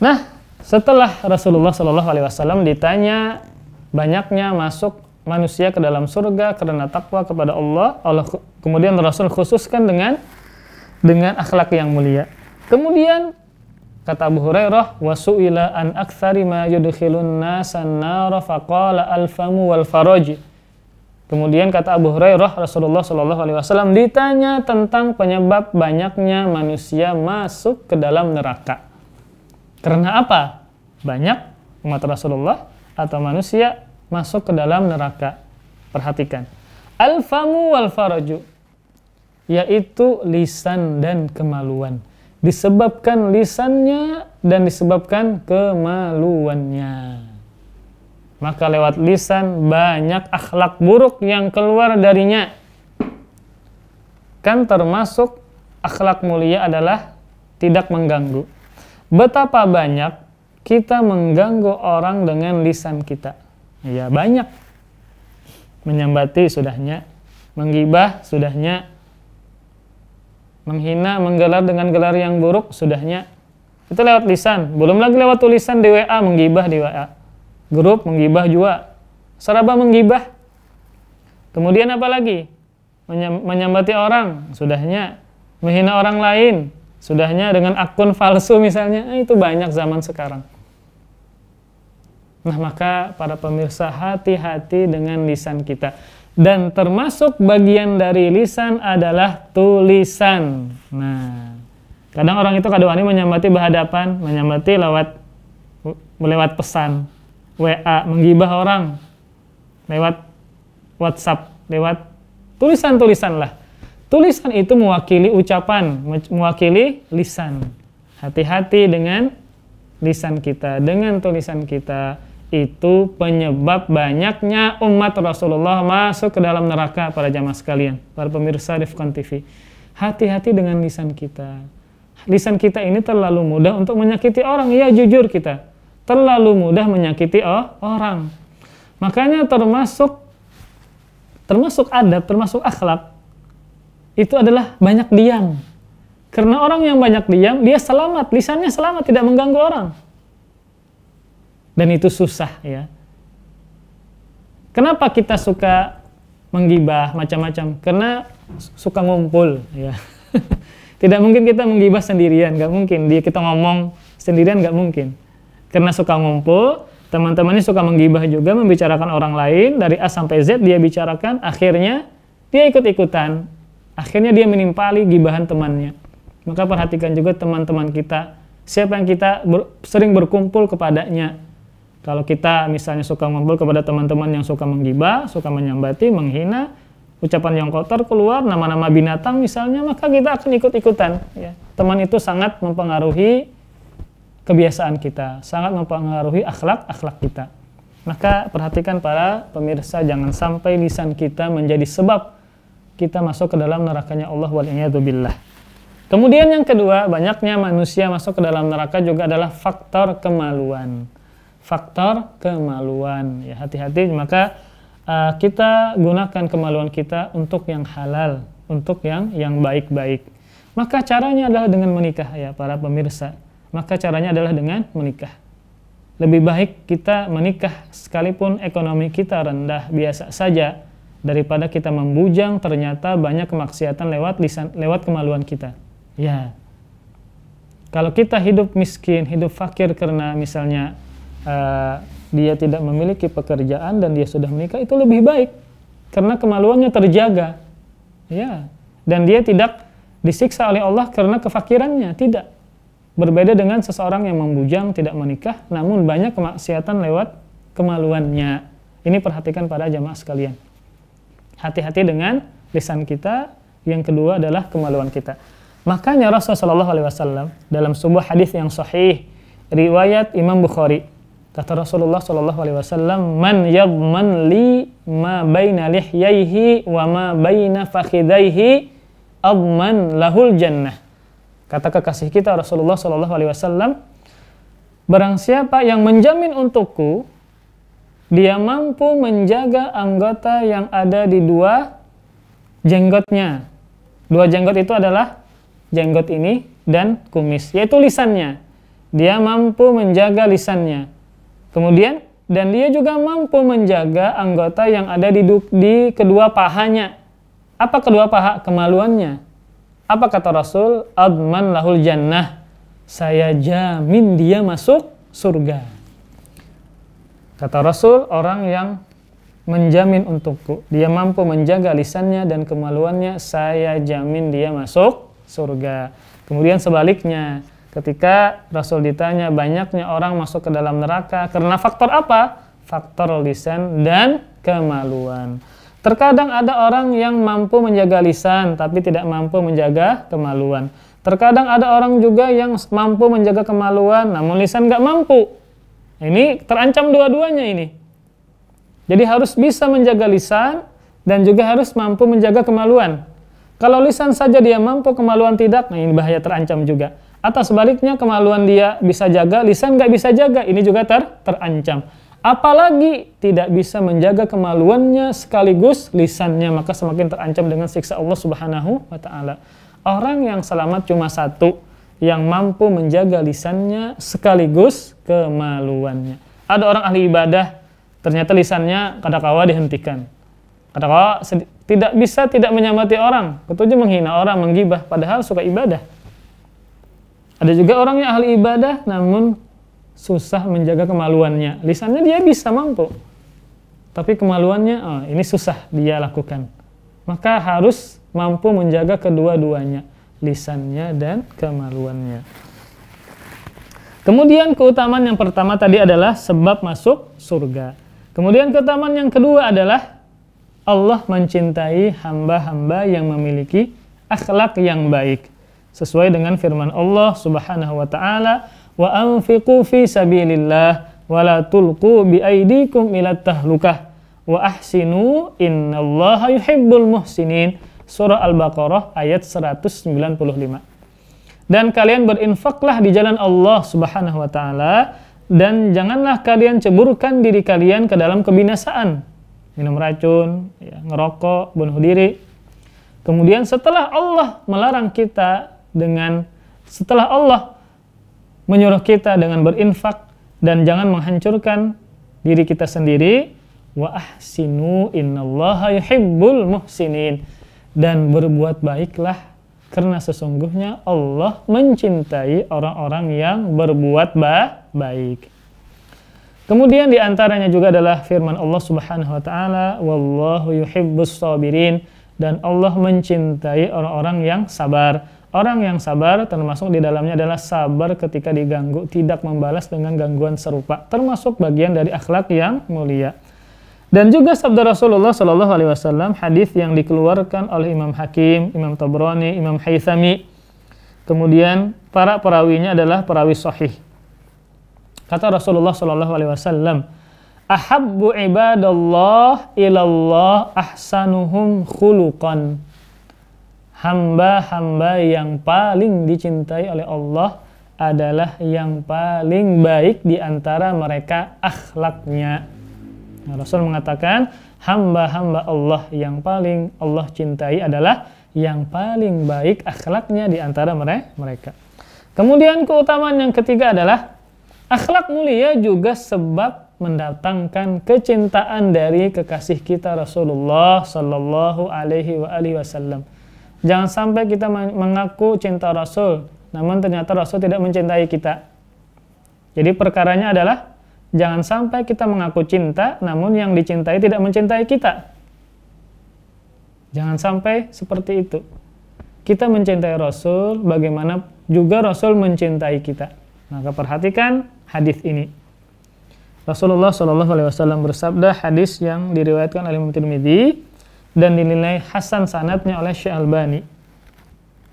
Nah, setelah Rasulullah SAW ditanya banyaknya masuk manusia ke dalam surga karena takwa kepada Allah, kemudian Rasul khususkan dengan akhlak yang mulia. Kemudian kata Abu Hurairah, wasu'ila an aktsari ma yudkhilun nasan nar faqala al-famu wal faraj. Kemudian kata Abu Hurairah, Rasulullah SAW ditanya tentang penyebab banyaknya manusia masuk ke dalam neraka. Karena apa? Banyak umat Rasulullah atau manusia masuk ke dalam neraka. Perhatikan. Al-famu wal faraj, yaitu lisan dan kemaluan. Disebabkan lisannya dan disebabkan kemaluannya. Maka lewat lisan banyak akhlak buruk yang keluar darinya. Kan termasuk akhlak mulia adalah tidak mengganggu. Betapa banyak kita mengganggu orang dengan lisan kita. Ya banyak. Menyambati sudahnya, menggibah sudahnya, menghina, menggelar dengan gelar yang buruk sudahnya, itu lewat lisan. Belum lagi lewat tulisan di WA, menggibah di WA grup, menggibah juga, seraba menggibah. Kemudian apa lagi? Menyambati orang sudahnya, menghina orang lain sudahnya, dengan akun palsu misalnya. Itu banyak zaman sekarang. Nah, maka para pemirsa, hati-hati dengan lisan kita. Dan termasuk bagian dari lisan adalah tulisan. Nah, kadang orang itu kadang-kadang menyambati berhadapan, menyambati lewat pesan, WA, menggibah orang, lewat WhatsApp, lewat tulisan-tulisan lah. Tulisan itu mewakili ucapan, mewakili lisan. Hati-hati dengan lisan kita, dengan tulisan kita. Itu penyebab banyaknya umat Rasulullah masuk ke dalam neraka. Para jamaah sekalian, para pemirsa Rifqan TV, hati-hati dengan lisan kita. Lisan kita ini terlalu mudah untuk menyakiti orang. Ya jujur, kita terlalu mudah menyakiti orang. Makanya termasuk termasuk adab, termasuk akhlak, itu adalah banyak diam. Karena orang yang banyak diam, dia selamat, lisannya selamat, tidak mengganggu orang. Dan itu susah ya. Kenapa kita suka menggibah macam-macam? Karena suka ngumpul ya. Tidak mungkin kita menggibah sendirian, nggak mungkin. Kita ngomong sendirian nggak mungkin. Karena suka ngumpul, teman-temannya suka menggibah juga, membicarakan orang lain dari A sampai Z dia bicarakan, akhirnya dia ikut-ikutan, akhirnya dia menimpali gibahan temannya. Maka perhatikan juga teman-teman kita, siapa yang kita sering berkumpul kepadanya. Kalau kita misalnya suka ngumpul kepada teman-teman yang suka menggibah, suka menyambati, menghina, ucapan yang kotor keluar, nama-nama binatang misalnya, maka kita akan ikut-ikutan ya. Teman itu sangat mempengaruhi kebiasaan kita, sangat mempengaruhi akhlak-akhlak kita. Maka perhatikan para pemirsa, jangan sampai lisan kita menjadi sebab kita masuk ke dalam nerakanya Allah wal-iyadzubillah. Kemudian yang kedua, banyaknya manusia masuk ke dalam neraka juga adalah faktor kemaluan. Faktor kemaluan ya, hati-hati. Maka kita gunakan kemaluan kita untuk yang halal, untuk yang baik-baik. Maka caranya adalah dengan menikah ya para pemirsa. Maka caranya adalah dengan menikah. Lebih baik kita menikah sekalipun ekonomi kita rendah biasa saja, daripada kita membujang ternyata banyak kemaksiatan lewat lisan, lewat kemaluan kita. Ya. Kalau kita hidup miskin, hidup fakir karena misalnya dia tidak memiliki pekerjaan dan dia sudah menikah, itu lebih baik karena kemaluannya terjaga ya, dan dia tidak disiksa oleh Allah karena kefakirannya. Tidak berbeda dengan seseorang yang membujang tidak menikah namun banyak kemaksiatan lewat kemaluannya. Ini perhatikan para jamaah sekalian, hati-hati dengan lisan kita. Yang kedua adalah kemaluan kita. Makanya Rasulullah SAW dalam sebuah hadis yang sahih riwayat Imam Bukhari, kata Rasulullah SAW, man yadman li ma baina lihyaihi wa ma baina fakhidaihi adman lahul jannah. Kata kekasih kita Rasulullah SAW, barang siapa yang menjamin untukku, dia mampu menjaga anggota yang ada di dua jenggotnya. Dua jenggot itu adalah jenggot ini dan kumis, yaitu lisannya. Dia mampu menjaga lisannya. Kemudian, dan dia juga mampu menjaga anggota yang ada di kedua pahanya. Apa kedua paha? Kemaluannya. Apa kata Rasul? Adman lahul jannah. Saya jamin dia masuk surga. Kata Rasul, orang yang menjamin untukku, dia mampu menjaga lisannya dan kemaluannya, saya jamin dia masuk surga. Kemudian sebaliknya, ketika Rasul ditanya banyaknya orang masuk ke dalam neraka karena faktor apa? Faktor lisan dan kemaluan. Terkadang ada orang yang mampu menjaga lisan tapi tidak mampu menjaga kemaluan. Terkadang ada orang juga yang mampu menjaga kemaluan namun lisan nggak mampu. Ini terancam dua-duanya ini. Jadi harus bisa menjaga lisan dan juga harus mampu menjaga kemaluan. Kalau lisan saja dia mampu, kemaluan tidak, nah ini bahaya, terancam juga. Atau sebaliknya, kemaluan dia bisa jaga, lisan nggak bisa jaga, ini juga terancam. Apalagi tidak bisa menjaga kemaluannya sekaligus lisannya, maka semakin terancam dengan siksa Allah Subhanahu wa Ta'ala. Orang yang selamat cuma satu, yang mampu menjaga lisannya sekaligus kemaluannya. Ada orang ahli ibadah, ternyata lisannya kadang-kadang dihentikan. Kadang-kadang tidak bisa tidak menyambati orang, ketujuh menghina orang, menggibah, padahal suka ibadah. Ada juga orang yang ahli ibadah namun susah menjaga kemaluannya. Lisannya dia bisa mampu, tapi kemaluannya ini susah dia lakukan. Maka harus mampu menjaga kedua-duanya, lisannya dan kemaluannya. Kemudian keutamaan yang pertama tadi adalah sebab masuk surga. Kemudian keutamaan yang kedua adalah Allah mencintai hamba-hamba yang memiliki akhlak yang baik. Sesuai dengan firman Allah Subhanahu wa Ta'ala, wa anfiqu fi sabilillah wa la tulqu bi aydikum ila tahlukah wa ahsinu innallaha yuhibbul muhsinin. Surah Al-Baqarah ayat 195. Dan kalian berinfaklah di jalan Allah Subhanahu wa Ta'ala, dan janganlah kalian ceburkan diri kalian ke dalam kebinasaan. minum racun, ya, ngerokok, bunuh diri. Kemudian setelah Allah melarang kita dengan, setelah Allah menyuruh kita dengan berinfak dan jangan menghancurkan diri kita sendiri, wa ahsinu innallaha yuhibbul muhsinin, dan berbuat baiklah karena sesungguhnya Allah mencintai orang-orang yang berbuat baik. Kemudian diantaranya juga adalah firman Allah Subhanahu wa ta'ala, wallahu yuhibbus sabirin, dan Allah mencintai orang-orang yang sabar. Orang yang sabar termasuk di dalamnya adalah sabar ketika diganggu, tidak membalas dengan gangguan serupa, termasuk bagian dari akhlak yang mulia. Dan juga sabda Rasulullah SAW, hadis yang dikeluarkan oleh Imam Hakim, Imam Tabarani, Imam Haythami. Kemudian para perawinya adalah perawi sahih. Kata Rasulullah SAW, ahabbu ibadallah ilallah ahsanuhum khuluqan. Hamba-hamba yang paling dicintai oleh Allah adalah yang paling baik di antara mereka akhlaknya. Nah, Rasul mengatakan hamba-hamba Allah yang paling Allah cintai adalah yang paling baik akhlaknya di antara mereka. Kemudian keutamaan yang ketiga adalah akhlak mulia juga sebab mendatangkan kecintaan dari kekasih kita Rasulullah Shallallahu Alaihi Wasallam. Jangan sampai kita mengaku cinta Rasul, namun ternyata Rasul tidak mencintai kita. Jadi perkaranya adalah jangan sampai kita mengaku cinta, namun yang dicintai tidak mencintai kita. Jangan sampai seperti itu. Kita mencintai Rasul, bagaimana juga Rasul mencintai kita. Maka perhatikan hadis ini. Rasulullah SAW bersabda, hadis yang diriwayatkan oleh Imam Tirmidhi dan dinilai hasan sanadnya oleh Syekh Albani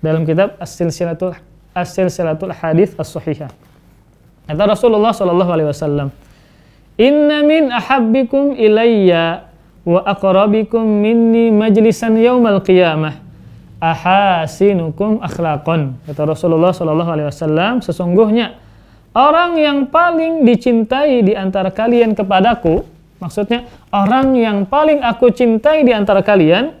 dalam kitab As-Silsilatul Hadis Ash-Shahihah. Kata Rasulullah SAW, inna min ahabbikum ilayya wa aqrabikum minni majlisan yawmal qiyamah ahasinukum akhlaqan. Kata Rasulullah SAW, sesungguhnya orang yang paling dicintai di antara kalian kepadaku, maksudnya orang yang paling aku cintai di antara kalian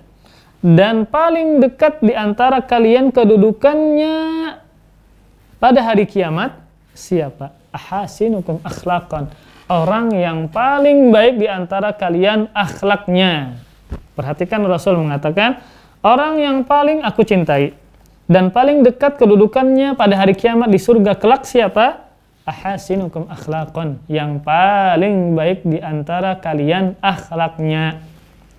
dan paling dekat di antara kalian kedudukannya pada hari kiamat, siapa? Ahasinukum akhlaqan, orang yang paling baik di antara kalian akhlaknya. Perhatikan, Rasul mengatakan orang yang paling aku cintai dan paling dekat kedudukannya pada hari kiamat di surga kelak siapa? Ahasinukum akhlaqan, yang paling baik di antara kalian akhlaknya.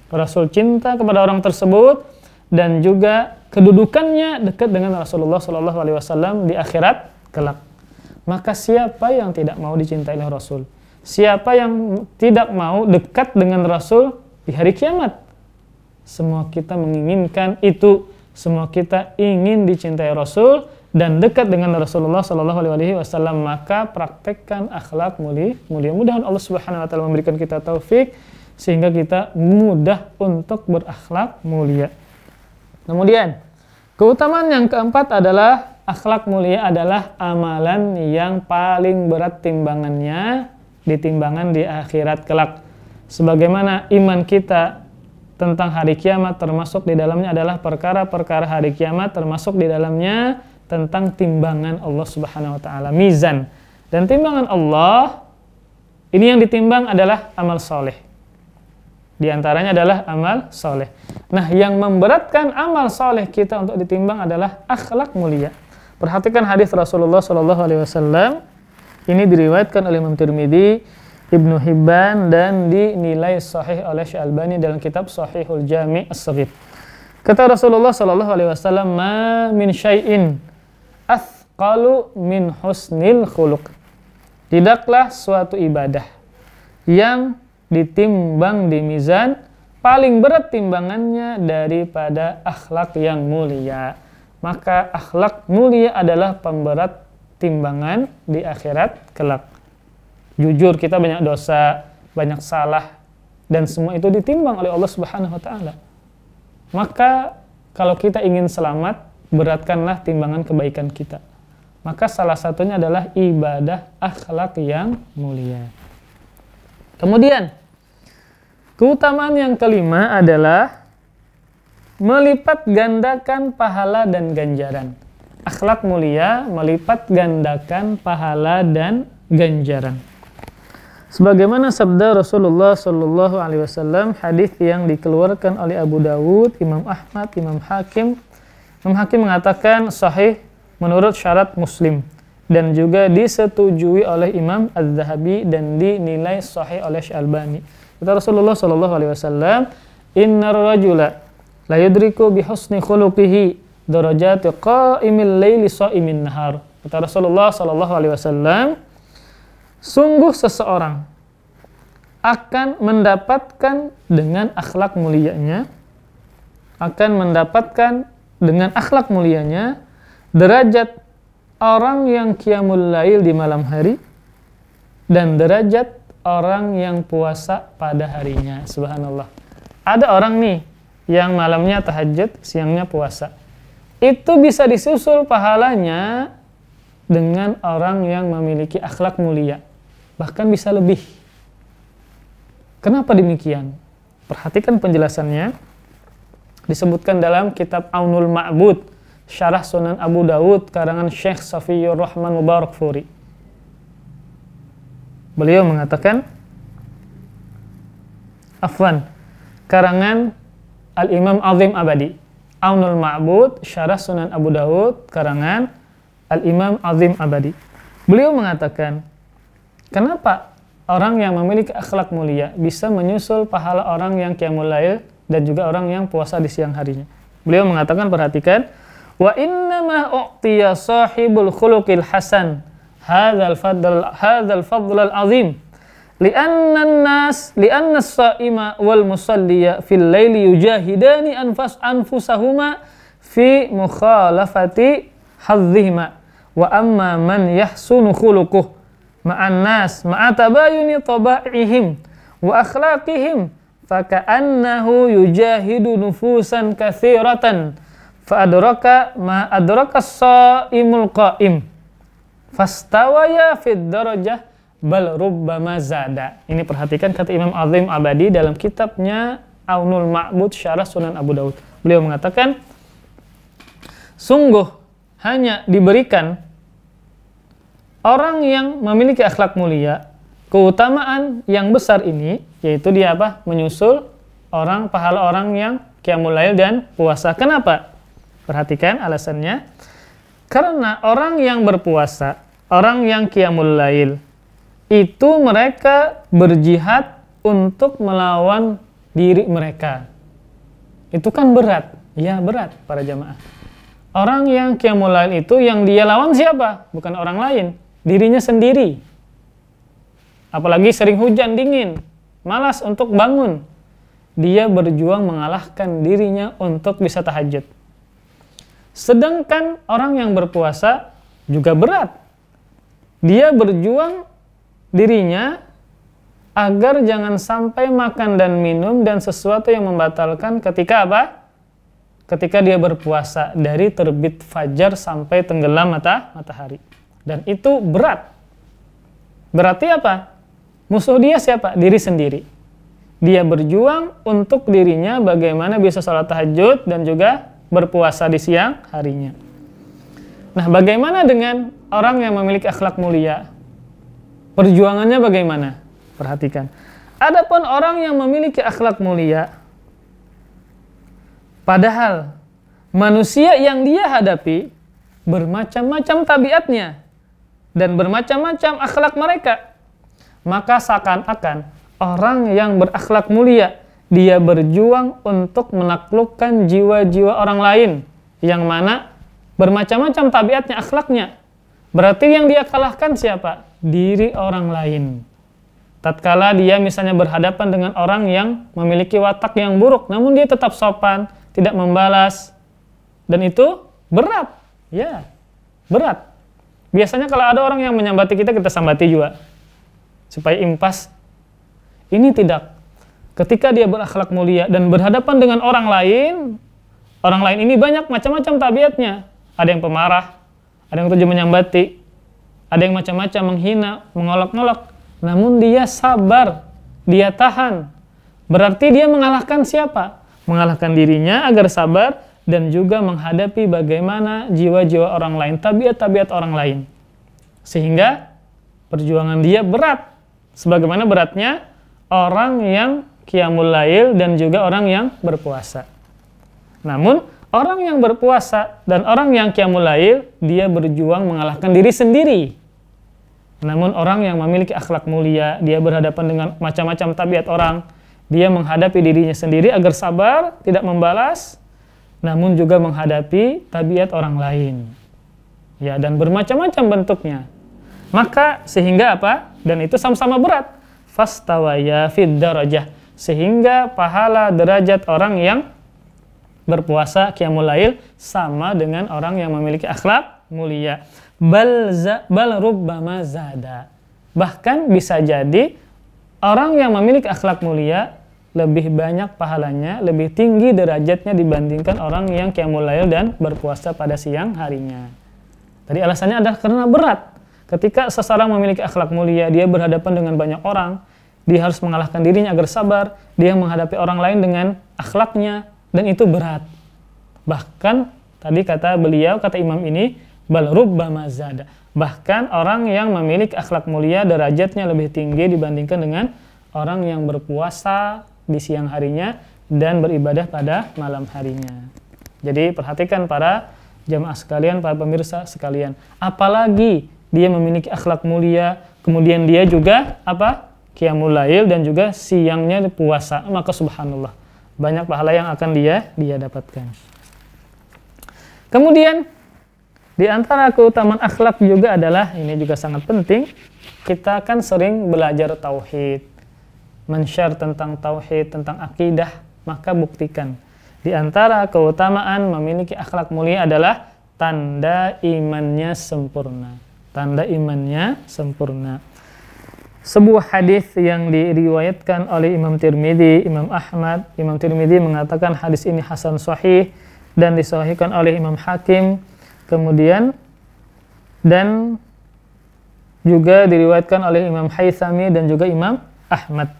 Rasul cinta kepada orang tersebut dan juga kedudukannya dekat dengan Rasulullah SAW di akhirat kelak. Maka siapa yang tidak mau dicintai oleh Rasul? Siapa yang tidak mau dekat dengan Rasul di hari kiamat? Semua kita menginginkan itu. Semua kita ingin dicintai Rasul dan dekat dengan Rasulullah SAW. Maka praktekkan akhlak mulia. Mudah-mudahan Allah Subhanahu Wa Taala memberikan kita taufik sehingga kita mudah untuk berakhlak mulia. Kemudian keutamaan yang keempat adalah akhlak mulia adalah amalan yang paling berat timbangannya di timbangan di akhirat kelak. Sebagaimana iman kita tentang hari kiamat termasuk di dalamnya adalah perkara-perkara hari kiamat, termasuk di dalamnya tentang timbangan Allah Subhanahu wa ta'ala, mizan. Dan timbangan Allah ini yang ditimbang adalah amal soleh. Di antaranya adalah amal soleh. Nah, yang memberatkan amal soleh kita untuk ditimbang adalah akhlak mulia. Perhatikan hadis Rasulullah SAW, ini diriwayatkan oleh Imam Tirmidhi, Ibnu Hibban, dan dinilai sahih oleh Syekh Albani dalam kitab Sahihul Jami As-Saghir. Kata Rasulullah SAW, ma min syai'in athqalu min husnil khuluq. Tidaklah suatu ibadah yang ditimbang di mizan paling berat timbangannya daripada akhlak yang mulia. Maka akhlak mulia adalah pemberat timbangan di akhirat kelak. Jujur, kita banyak dosa, banyak salah, dan semua itu ditimbang oleh Allah Subhanahu wa ta'ala. Maka kalau kita ingin selamat, beratkanlah timbangan kebaikan kita. Maka salah satunya adalah ibadah akhlak yang mulia. Kemudian Keutamaan yang kelima adalah melipat gandakan pahala dan ganjaran. Akhlak mulia melipat gandakan pahala dan ganjaran. Sebagaimana sabda Rasulullah Shallallahu Alaihi Wasallam, hadis yang dikeluarkan oleh Abu Dawud, Imam Ahmad, Imam Hakim. Imam Hakim mengatakan sahih menurut syarat Muslim dan juga disetujui oleh Imam Az-Zahabi dan dinilai sahih oleh Syekh Albani. Kata Rasulullah Shallallahu Alaihi Wasallam, Innar rajula la yudriku bi husni khuluqihi darajati qa'imil laili sha'imin nahar. Kata Rasulullah Shallallahu Alaihi Wasallam, sungguh seseorang akan mendapatkan dengan akhlak mulianya derajat orang yang qiyamul lail di malam hari dan derajat orang yang puasa pada harinya. Subhanallah, ada orang nih yang malamnya tahajud, siangnya puasa, itu bisa disusul pahalanya dengan orang yang memiliki akhlak mulia, bahkan bisa lebih. Kenapa demikian? Perhatikan penjelasannya, disebutkan dalam kitab Awnul Ma'bud Syarah Sunan Abu Dawud karangan Syekh Safiyur Rahman Mubarakfuri. Beliau mengatakan, afwan, karangan Al-Imam Azim Abadi. Awnul Ma'bud Syarah Sunan Abu Dawud karangan Al-Imam Azim Abadi. Beliau mengatakan, kenapa orang yang memiliki akhlak mulia bisa menyusul pahala orang yang qiyamul lail dan juga orang yang puasa di siang harinya. Beliau mengatakan, perhatikan, wa innama u'tiya sahibul khuluqil hasan hadzal fadlal azim li'anna as-sa'ima wal musalliya fil laili yujahidani anfusahuma fi mukhalafati hazzihima wa amma man yahsunu khuluquh ma'an nas ma'a tabayuni tabaihim wa akhlaqihim faka'annahu yujahidu nufusan katsiratan fa'adraka ma adraka as-sa'imul qa'im fastawaya fid darajah bal rubbama zada. Ini perhatikan kata Imam Azim Abadi dalam kitabnya Awnul Ma'bud Syarah Sunan Abu Dawud. Beliau mengatakan, sungguh hanya diberikan orang yang memiliki akhlak mulia keutamaan yang besar ini, yaitu dia apa? Menyusul orang pahala orang yang qiyamul lail dan puasa. Kenapa? Perhatikan alasannya. Karena orang yang berpuasa, orang yang qiyamul lail, itu mereka berjihad untuk melawan diri mereka. Itu kan berat. Ya, berat para jamaah. Orang yang qiyamul lail itu yang dia lawan siapa? Bukan orang lain, dirinya sendiri. Apalagi sering hujan dingin, malas untuk bangun. Dia berjuang mengalahkan dirinya untuk bisa tahajud. Sedangkan orang yang berpuasa juga berat. Dia berjuang dirinya agar jangan sampai makan dan minum dan sesuatu yang membatalkan ketika apa? Ketika dia berpuasa dari terbit fajar sampai tenggelam matahari. Dan itu berat. Berarti apa? Musuh dia siapa? Diri sendiri. Dia berjuang untuk dirinya bagaimana bisa sholat tahajud dan juga berpuasa di siang harinya. Nah, bagaimana dengan orang yang memiliki akhlak mulia? Perjuangannya bagaimana? Perhatikan. Adapun orang yang memiliki akhlak mulia, padahal manusia yang dia hadapi bermacam-macam tabiatnya dan bermacam-macam akhlak mereka. Maka seakan-akan orang yang berakhlak mulia, dia berjuang untuk menaklukkan jiwa-jiwa orang lain yang mana bermacam-macam tabiatnya, akhlaknya. Berarti yang dia kalahkan siapa? Diri orang lain. Tatkala dia misalnya berhadapan dengan orang yang memiliki watak yang buruk, namun dia tetap sopan, tidak membalas, dan itu berat, ya, berat. Biasanya kalau ada orang yang menyambati kita, kita sambati juga supaya impas. Ini tidak. Ketika dia berakhlak mulia dan berhadapan dengan orang lain ini banyak macam-macam tabiatnya. Ada yang pemarah, ada yang tujuan menyambati, ada yang macam-macam menghina, mengolok-ngolok. Namun dia sabar, dia tahan. Berarti dia mengalahkan siapa? Mengalahkan dirinya agar sabar dan juga menghadapi bagaimana jiwa-jiwa orang lain, tabiat-tabiat orang lain. Sehingga perjuangan dia berat. Sebagaimana beratnya orang yang qiyamul lail dan juga orang yang berpuasa. Namun orang yang berpuasa dan orang yang qiyamul lail, dia berjuang mengalahkan diri sendiri. Namun orang yang memiliki akhlak mulia, dia berhadapan dengan macam-macam tabiat orang. Dia menghadapi dirinya sendiri agar sabar, tidak membalas, namun juga menghadapi tabiat orang lain. Ya, dan bermacam-macam bentuknya. Maka sehingga apa? Dan itu sama-sama berat. Fastawaya fid darajah. Sehingga pahala derajat orang yang berpuasa qiyamul lail sama dengan orang yang memiliki akhlak mulia. Bal rubbama zada. Bahkan bisa jadi orang yang memiliki akhlak mulia lebih banyak pahalanya, lebih tinggi derajatnya dibandingkan orang yang qiyamul lail dan berpuasa pada siang harinya. Tadi alasannya adalah karena berat. Ketika seseorang memiliki akhlak mulia, dia berhadapan dengan banyak orang, dia harus mengalahkan dirinya agar sabar, dia menghadapi orang lain dengan akhlaknya, dan itu berat. Bahkan tadi kata beliau, kata imam ini, bal rubbama zada. Bahkan orang yang memiliki akhlak mulia derajatnya lebih tinggi dibandingkan dengan orang yang berpuasa di siang harinya dan beribadah pada malam harinya. Jadi perhatikan para jamaah sekalian, para pemirsa sekalian. Apalagi dia memiliki akhlak mulia, kemudian dia juga apa? Qiyamul lail dan juga siangnya puasa. Maka subhanallah, banyak pahala yang akan dia dapatkan. Kemudian di antara keutamaan akhlak juga adalah, ini juga sangat penting, kita kan sering belajar tauhid, men-share tentang tauhid, tentang akidah, maka buktikan. Di antara keutamaan memiliki akhlak mulia adalah tanda imannya sempurna. Tanda imannya sempurna. Sebuah hadis yang diriwayatkan oleh Imam Tirmidhi, Imam Ahmad, Imam Tirmidhi mengatakan hadis ini hasan sahih dan disahihkan oleh Imam Hakim. Kemudian dan juga diriwayatkan oleh Imam Haythami dan juga Imam Ahmad.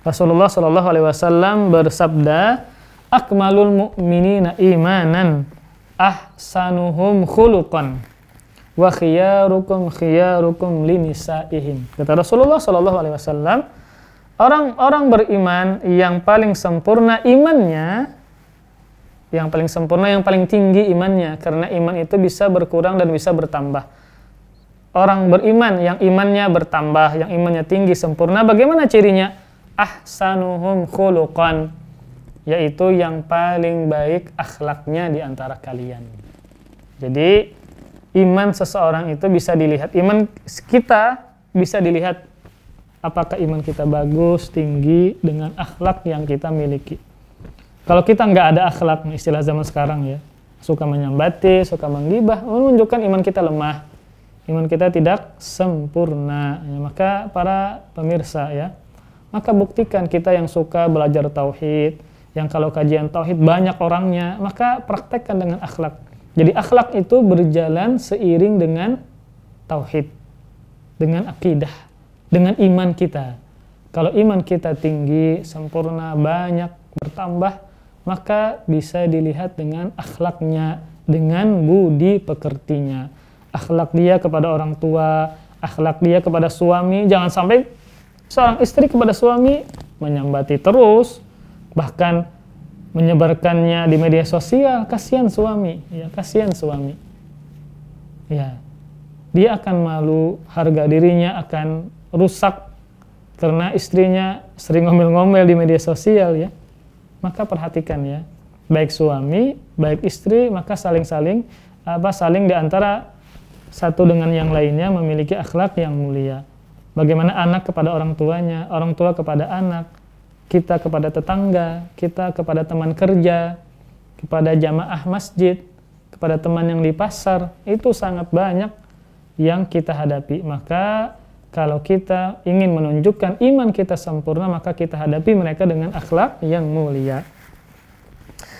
Rasulullah SAW bersabda, akmalul mu'minina imanan, ahsanuhum khuluqan, wa khiyarukum khiyarukum linisaihim. Kata Rasulullah SAW, orang-orang beriman yang paling sempurna imannya, yang paling sempurna, yang paling tinggi imannya, karena iman itu bisa berkurang dan bisa bertambah. Orang beriman yang imannya bertambah, yang imannya tinggi, sempurna, bagaimana cirinya? Ahsanuhum khuluqan, yaitu yang paling baik akhlaknya di antara kalian. Jadi iman seseorang itu bisa dilihat, iman kita bisa dilihat apakah iman kita bagus, tinggi dengan akhlak yang kita miliki. Kalau kita nggak ada akhlak, istilah zaman sekarang ya, suka menyambati, suka menggibah, menunjukkan iman kita lemah, iman kita tidak sempurna. Ya, maka para pemirsa ya, maka buktikan kita yang suka belajar tauhid, yang kalau kajian tauhid banyak orangnya, maka praktekkan dengan akhlak. Jadi akhlak itu berjalan seiring dengan tauhid, dengan akidah, dengan iman kita. Kalau iman kita tinggi, sempurna, banyak, bertambah, maka bisa dilihat dengan akhlaknya, dengan budi pekertinya. Akhlak dia kepada orang tua, akhlak dia kepada suami. Jangan sampai seorang istri kepada suami menyambati terus, bahkan menyebarkannya di media sosial. Kasihan suami, ya, kasihan suami. Ya, dia akan malu, harga dirinya akan rusak karena istrinya sering ngomel-ngomel di media sosial ya. Maka perhatikan ya, baik suami, baik istri, maka saling diantara satu dengan yang lainnya memiliki akhlak yang mulia. Bagaimana anak kepada orang tuanya, orang tua kepada anak, kita kepada tetangga, kita kepada teman kerja, kepada jamaah masjid, kepada teman yang di pasar, itu sangat banyak yang kita hadapi. Maka kalau kita ingin menunjukkan iman kita sempurna, maka kita hadapi mereka dengan akhlak yang mulia.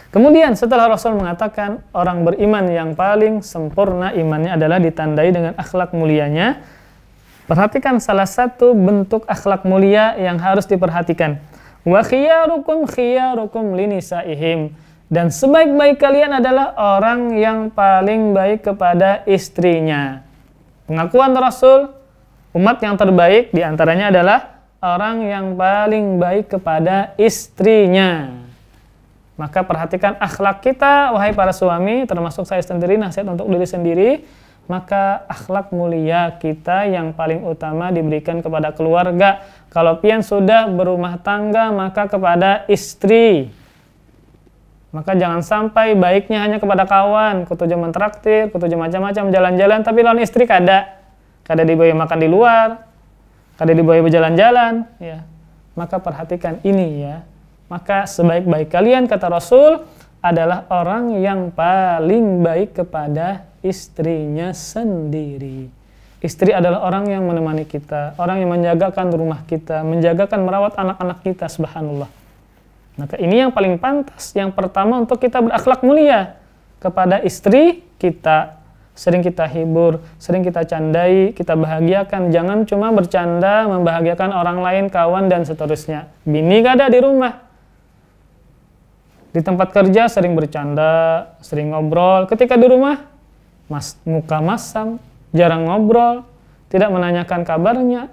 Kemudian setelah Rasul mengatakan orang beriman yang paling sempurna imannya adalah ditandai dengan akhlak mulianya, perhatikan salah satu bentuk akhlak mulia yang harus diperhatikan. Wa khiyarukum khiyarukum linisaihim. Dan sebaik-baik kalian adalah orang yang paling baik kepada istrinya. Pengakuan Rasul, umat yang terbaik diantaranya adalah orang yang paling baik kepada istrinya. Maka perhatikan akhlak kita, wahai para suami, termasuk saya sendiri, nasihat untuk diri sendiri. Maka akhlak mulia kita yang paling utama diberikan kepada keluarga. Kalau pian sudah berumah tangga, maka kepada istri. Maka jangan sampai baiknya hanya kepada kawan, kutuju mentraktir, kutuju macam-macam, jalan-jalan, tapi lawan istri kada. Kada dibayar makan di luar, kada dibayar berjalan-jalan. Ya. Maka perhatikan ini ya. Maka sebaik-baik kalian, kata Rasul, adalah orang yang paling baik kepada istrinya sendiri. Istri adalah orang yang menemani kita, orang yang menjagakan rumah kita, menjagakan merawat anak-anak kita, subhanallah. Maka ini yang paling pantas, yang pertama untuk kita berakhlak mulia kepada istri kita. Sering kita hibur, sering kita candai, kita bahagiakan. Jangan cuma bercanda, membahagiakan orang lain, kawan, dan seterusnya. Bini kada di rumah. Di tempat kerja sering bercanda, sering ngobrol. Ketika di rumah, muka masam, jarang ngobrol, tidak menanyakan kabarnya.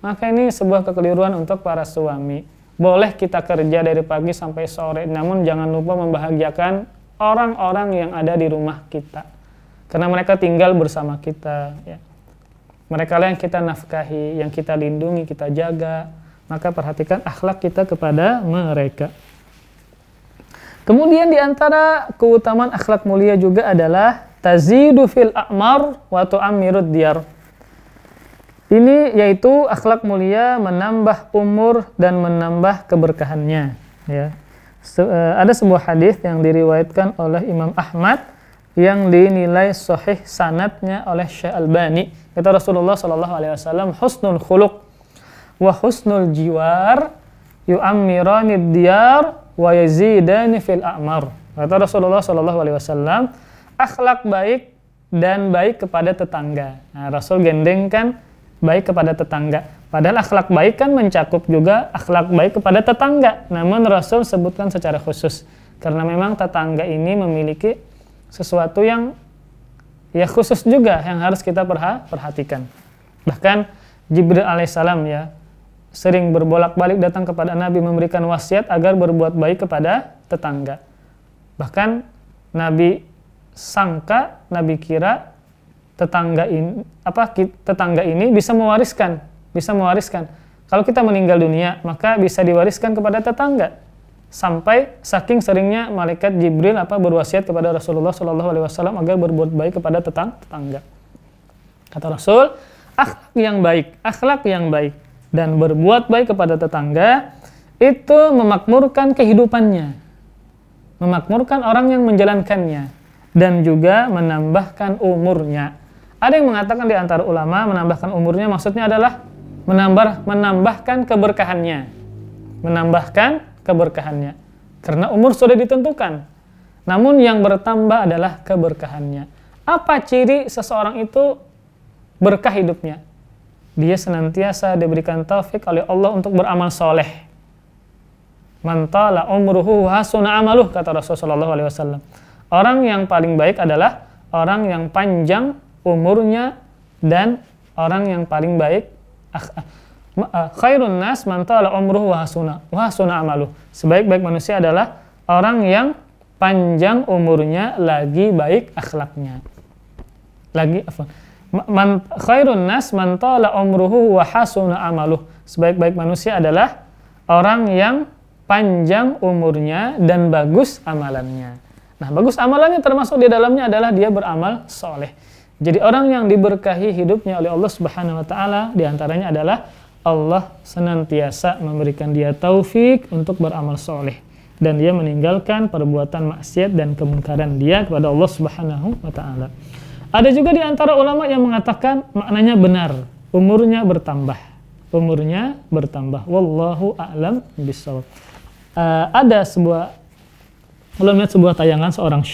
Maka ini sebuah kekeliruan untuk para suami. Boleh kita kerja dari pagi sampai sore, namun jangan lupa membahagiakan orang-orang yang ada di rumah kita. Karena mereka tinggal bersama kita. Ya. Mereka lah yang kita nafkahi, yang kita lindungi, kita jaga. Maka perhatikan akhlak kita kepada mereka. Kemudian diantara keutamaan akhlak mulia juga adalah tazidu fil a'mar wa tu'ammirud diyar. Ini yaitu akhlak mulia menambah umur dan menambah keberkahannya. Ya. Ada sebuah hadis yang diriwayatkan oleh Imam Ahmad yang dinilai sahih sanadnya oleh Syekh Albani. Kata Rasulullah SAW, husnul khuluq wa husnul jiwar yu'ammiranid diyar wa yazidani fil a'mar. Kata Rasulullah SAW, akhlak baik dan baik kepada tetangga. Nah, Rasul gendengkan baik kepada tetangga. Padahal akhlak baik kan mencakup juga akhlak baik kepada tetangga. Namun Rasul sebutkan secara khusus. Karena memang tetangga ini memiliki sesuatu yang ya khusus juga yang harus kita perhatikan. Bahkan Jibril alaihissalam ya, sering berbolak-balik datang kepada Nabi memberikan wasiat agar berbuat baik kepada tetangga. Bahkan Nabi sangka, Nabi kira tetangga ini bisa mewariskan. Kalau kita meninggal dunia, maka bisa diwariskan kepada tetangga. Sampai saking seringnya malaikat Jibril berwasiat kepada Rasulullah SAW agar berbuat baik kepada tetangga. Kata Rasul, akhlak yang baik dan berbuat baik kepada tetangga itu memakmurkan kehidupannya, memakmurkan orang yang menjalankannya, dan juga menambahkan umurnya. Ada yang mengatakan di antara ulama menambahkan umurnya maksudnya adalah menambahkan keberkahannya, karena umur sudah ditentukan. Namun yang bertambah adalah keberkahannya. Apa ciri seseorang itu berkah hidupnya? Dia senantiasa diberikan taufik oleh Allah untuk beramal soleh. Man tala umruhu hasuna amaluh, kata Rasulullah SAW. Orang yang paling baik adalah orang yang panjang umurnya dan orang yang paling baik. Khairun nas man tala umruhu wa hasuna amaluh. Sebaik-baik manusia adalah orang yang panjang umurnya lagi baik akhlaknya. Khairun nas man tala umruhu wa hasuna amaluh. Sebaik-baik manusia adalah orang yang panjang umurnya dan bagus amalannya. Nah, bagus amalannya termasuk di dalamnya adalah dia beramal soleh. Jadi orang yang diberkahi hidupnya oleh Allah Subhanahu wa taala di antaranya adalah Allah senantiasa memberikan dia taufik untuk beramal soleh dan dia meninggalkan perbuatan maksiat dan kemungkaran dia kepada Allah Subhanahu wa taala. Ada juga di antara ulama yang mengatakan maknanya benar, umurnya bertambah. Wallahu a'lam bishawab. Ada sebuah, kalau melihat sebuah tayangan seorang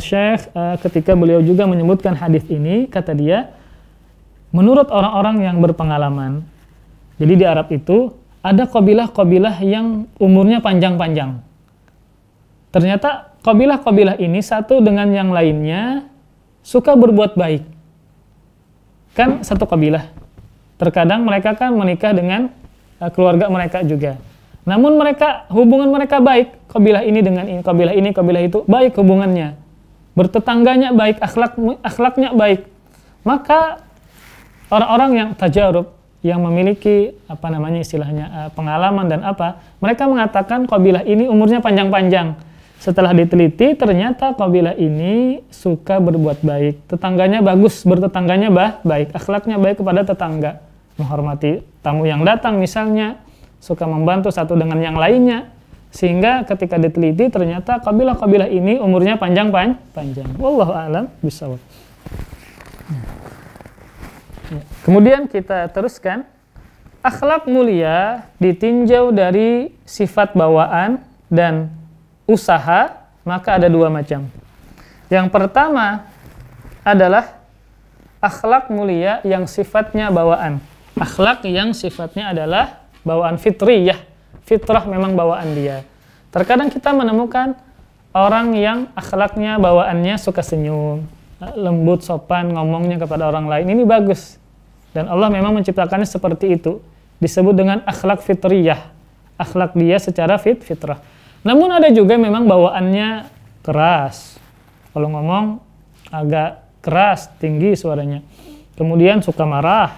syekh ketika beliau juga menyebutkan hadis ini, kata dia, menurut orang-orang yang berpengalaman, jadi di Arab itu ada kabilah-kabilah yang umurnya panjang-panjang. Ternyata kabilah-kabilah ini satu dengan yang lainnya suka berbuat baik. Kan satu kabilah. Terkadang mereka kan menikah dengan keluarga mereka juga. Namun mereka, hubungan mereka baik. Kabilah ini dengan ini, kabilah ini, kabilah itu baik hubungannya. Bertetangganya baik, akhlaknya baik. Maka orang-orang yang tajarub, yang memiliki apa namanya istilahnya pengalaman dan apa, mereka mengatakan kabilah ini umurnya panjang-panjang. Setelah diteliti ternyata kabilah ini suka berbuat baik, tetangganya bagus, bertetangganya baik, akhlaknya baik kepada tetangga, menghormati tamu yang datang misalnya, suka membantu satu dengan yang lainnya, sehingga ketika diteliti ternyata kabilah-kabilah ini umurnya panjang-panjang. Wallahu a'lam bishawab. Kemudian kita teruskan, akhlak mulia ditinjau dari sifat bawaan dan usaha, maka ada dua macam. Yang pertama adalah akhlak mulia yang sifatnya bawaan. Akhlak yang sifatnya adalah bawaan fitriyah, fitrah memang bawaan dia. Terkadang kita menemukan orang yang akhlaknya bawaannya suka senyum, lembut, sopan, ngomongnya kepada orang lain, ini bagus. Dan Allah memang menciptakannya seperti itu. Disebut dengan akhlak fitriyah, akhlak dia secara fitrah. Namun ada juga memang bawaannya keras. Kalau ngomong agak keras, tinggi suaranya. Kemudian suka marah.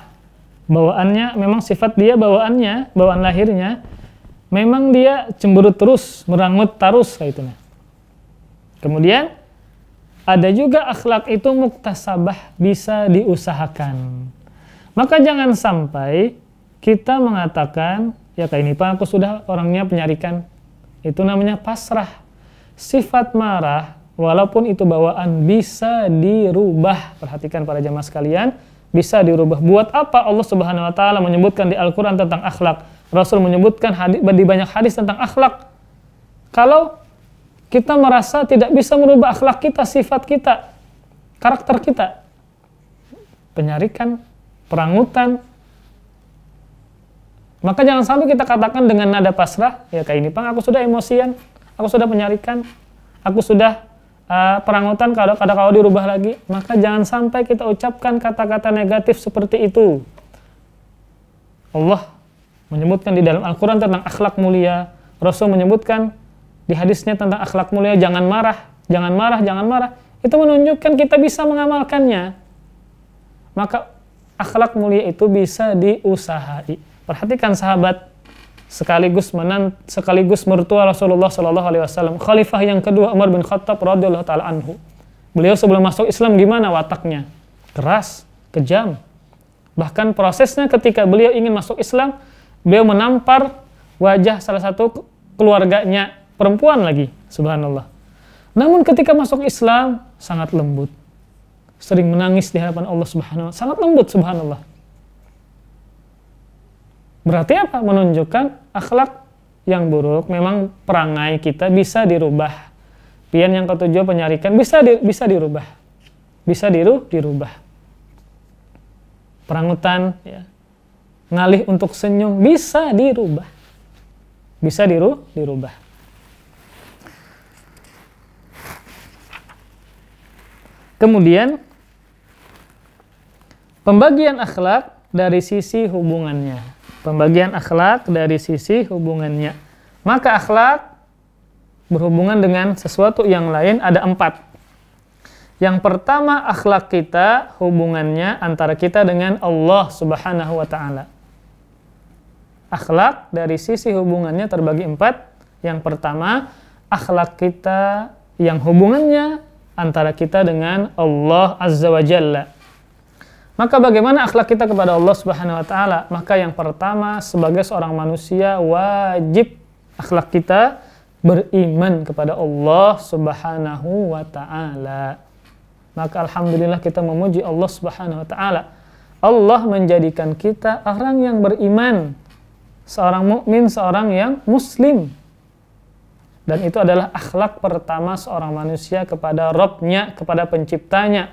Bawaannya memang sifat dia, bawaannya, bawaan lahirnya memang dia cemberut terus, merangut tarus kayak itu. Kemudian ada juga akhlak itu muktasabah, bisa diusahakan. Maka jangan sampai kita mengatakan, ya kayak ini Pak, aku sudah orangnya penyarikan. Itu namanya pasrah. Sifat marah, walaupun itu bawaan, bisa dirubah. Perhatikan para jamaah sekalian, bisa dirubah. Buat apa Allah Subhanahu Wa Taala menyebutkan di Al-Quran tentang akhlak? Rasul menyebutkan di banyak hadis tentang akhlak. Kalau kita merasa tidak bisa merubah akhlak kita, sifat kita, karakter kita, penyarikan, perangutan, maka jangan sampai kita katakan dengan nada pasrah, ya kayak ini Pak, aku sudah emosian, aku sudah penyarikan, aku sudah perangutan, kalau dirubah lagi. Maka jangan sampai kita ucapkan kata-kata negatif seperti itu. Allah menyebutkan di dalam Al-Quran tentang akhlak mulia, Rasul menyebutkan di hadisnya tentang akhlak mulia, jangan marah, jangan marah, jangan marah. Itu menunjukkan kita bisa mengamalkannya. Maka akhlak mulia itu bisa diusahai. Perhatikan sahabat, sekaligus mertua Rasulullah SAW, khalifah yang kedua Umar bin Khattab radhiyallahu taala anhu. Beliau sebelum masuk Islam gimana wataknya? Keras, kejam. Bahkan prosesnya ketika beliau ingin masuk Islam, beliau menampar wajah salah satu keluarganya, perempuan lagi, subhanallah. Namun ketika masuk Islam sangat lembut, sering menangis di hadapan Allah subhanahu wa ta'ala, sangat lembut, subhanallah. Berarti apa? Menunjukkan akhlak yang buruk, memang perangai kita bisa dirubah. Pian yang ketujuh penyarikan bisa dirubah. Perangutan, ya, ngalih untuk senyum bisa dirubah. Kemudian pembagian akhlak dari sisi hubungannya. Maka akhlak berhubungan dengan sesuatu yang lain ada empat. Yang pertama akhlak kita, hubungannya antara kita dengan Allah Subhanahu Wa Taala. Akhlak dari sisi hubungannya terbagi empat. Yang pertama akhlak kita yang hubungannya antara kita dengan Allah Azza wa Jalla. Maka bagaimana akhlak kita kepada Allah Subhanahu wa Ta'ala? Maka yang pertama, sebagai seorang manusia wajib akhlak kita beriman kepada Allah Subhanahu wa Ta'ala. Maka alhamdulillah kita memuji Allah Subhanahu wa Ta'ala. Allah menjadikan kita orang yang beriman, seorang mukmin, seorang yang muslim. Dan itu adalah akhlak pertama seorang manusia kepada Rabbnya, kepada penciptanya,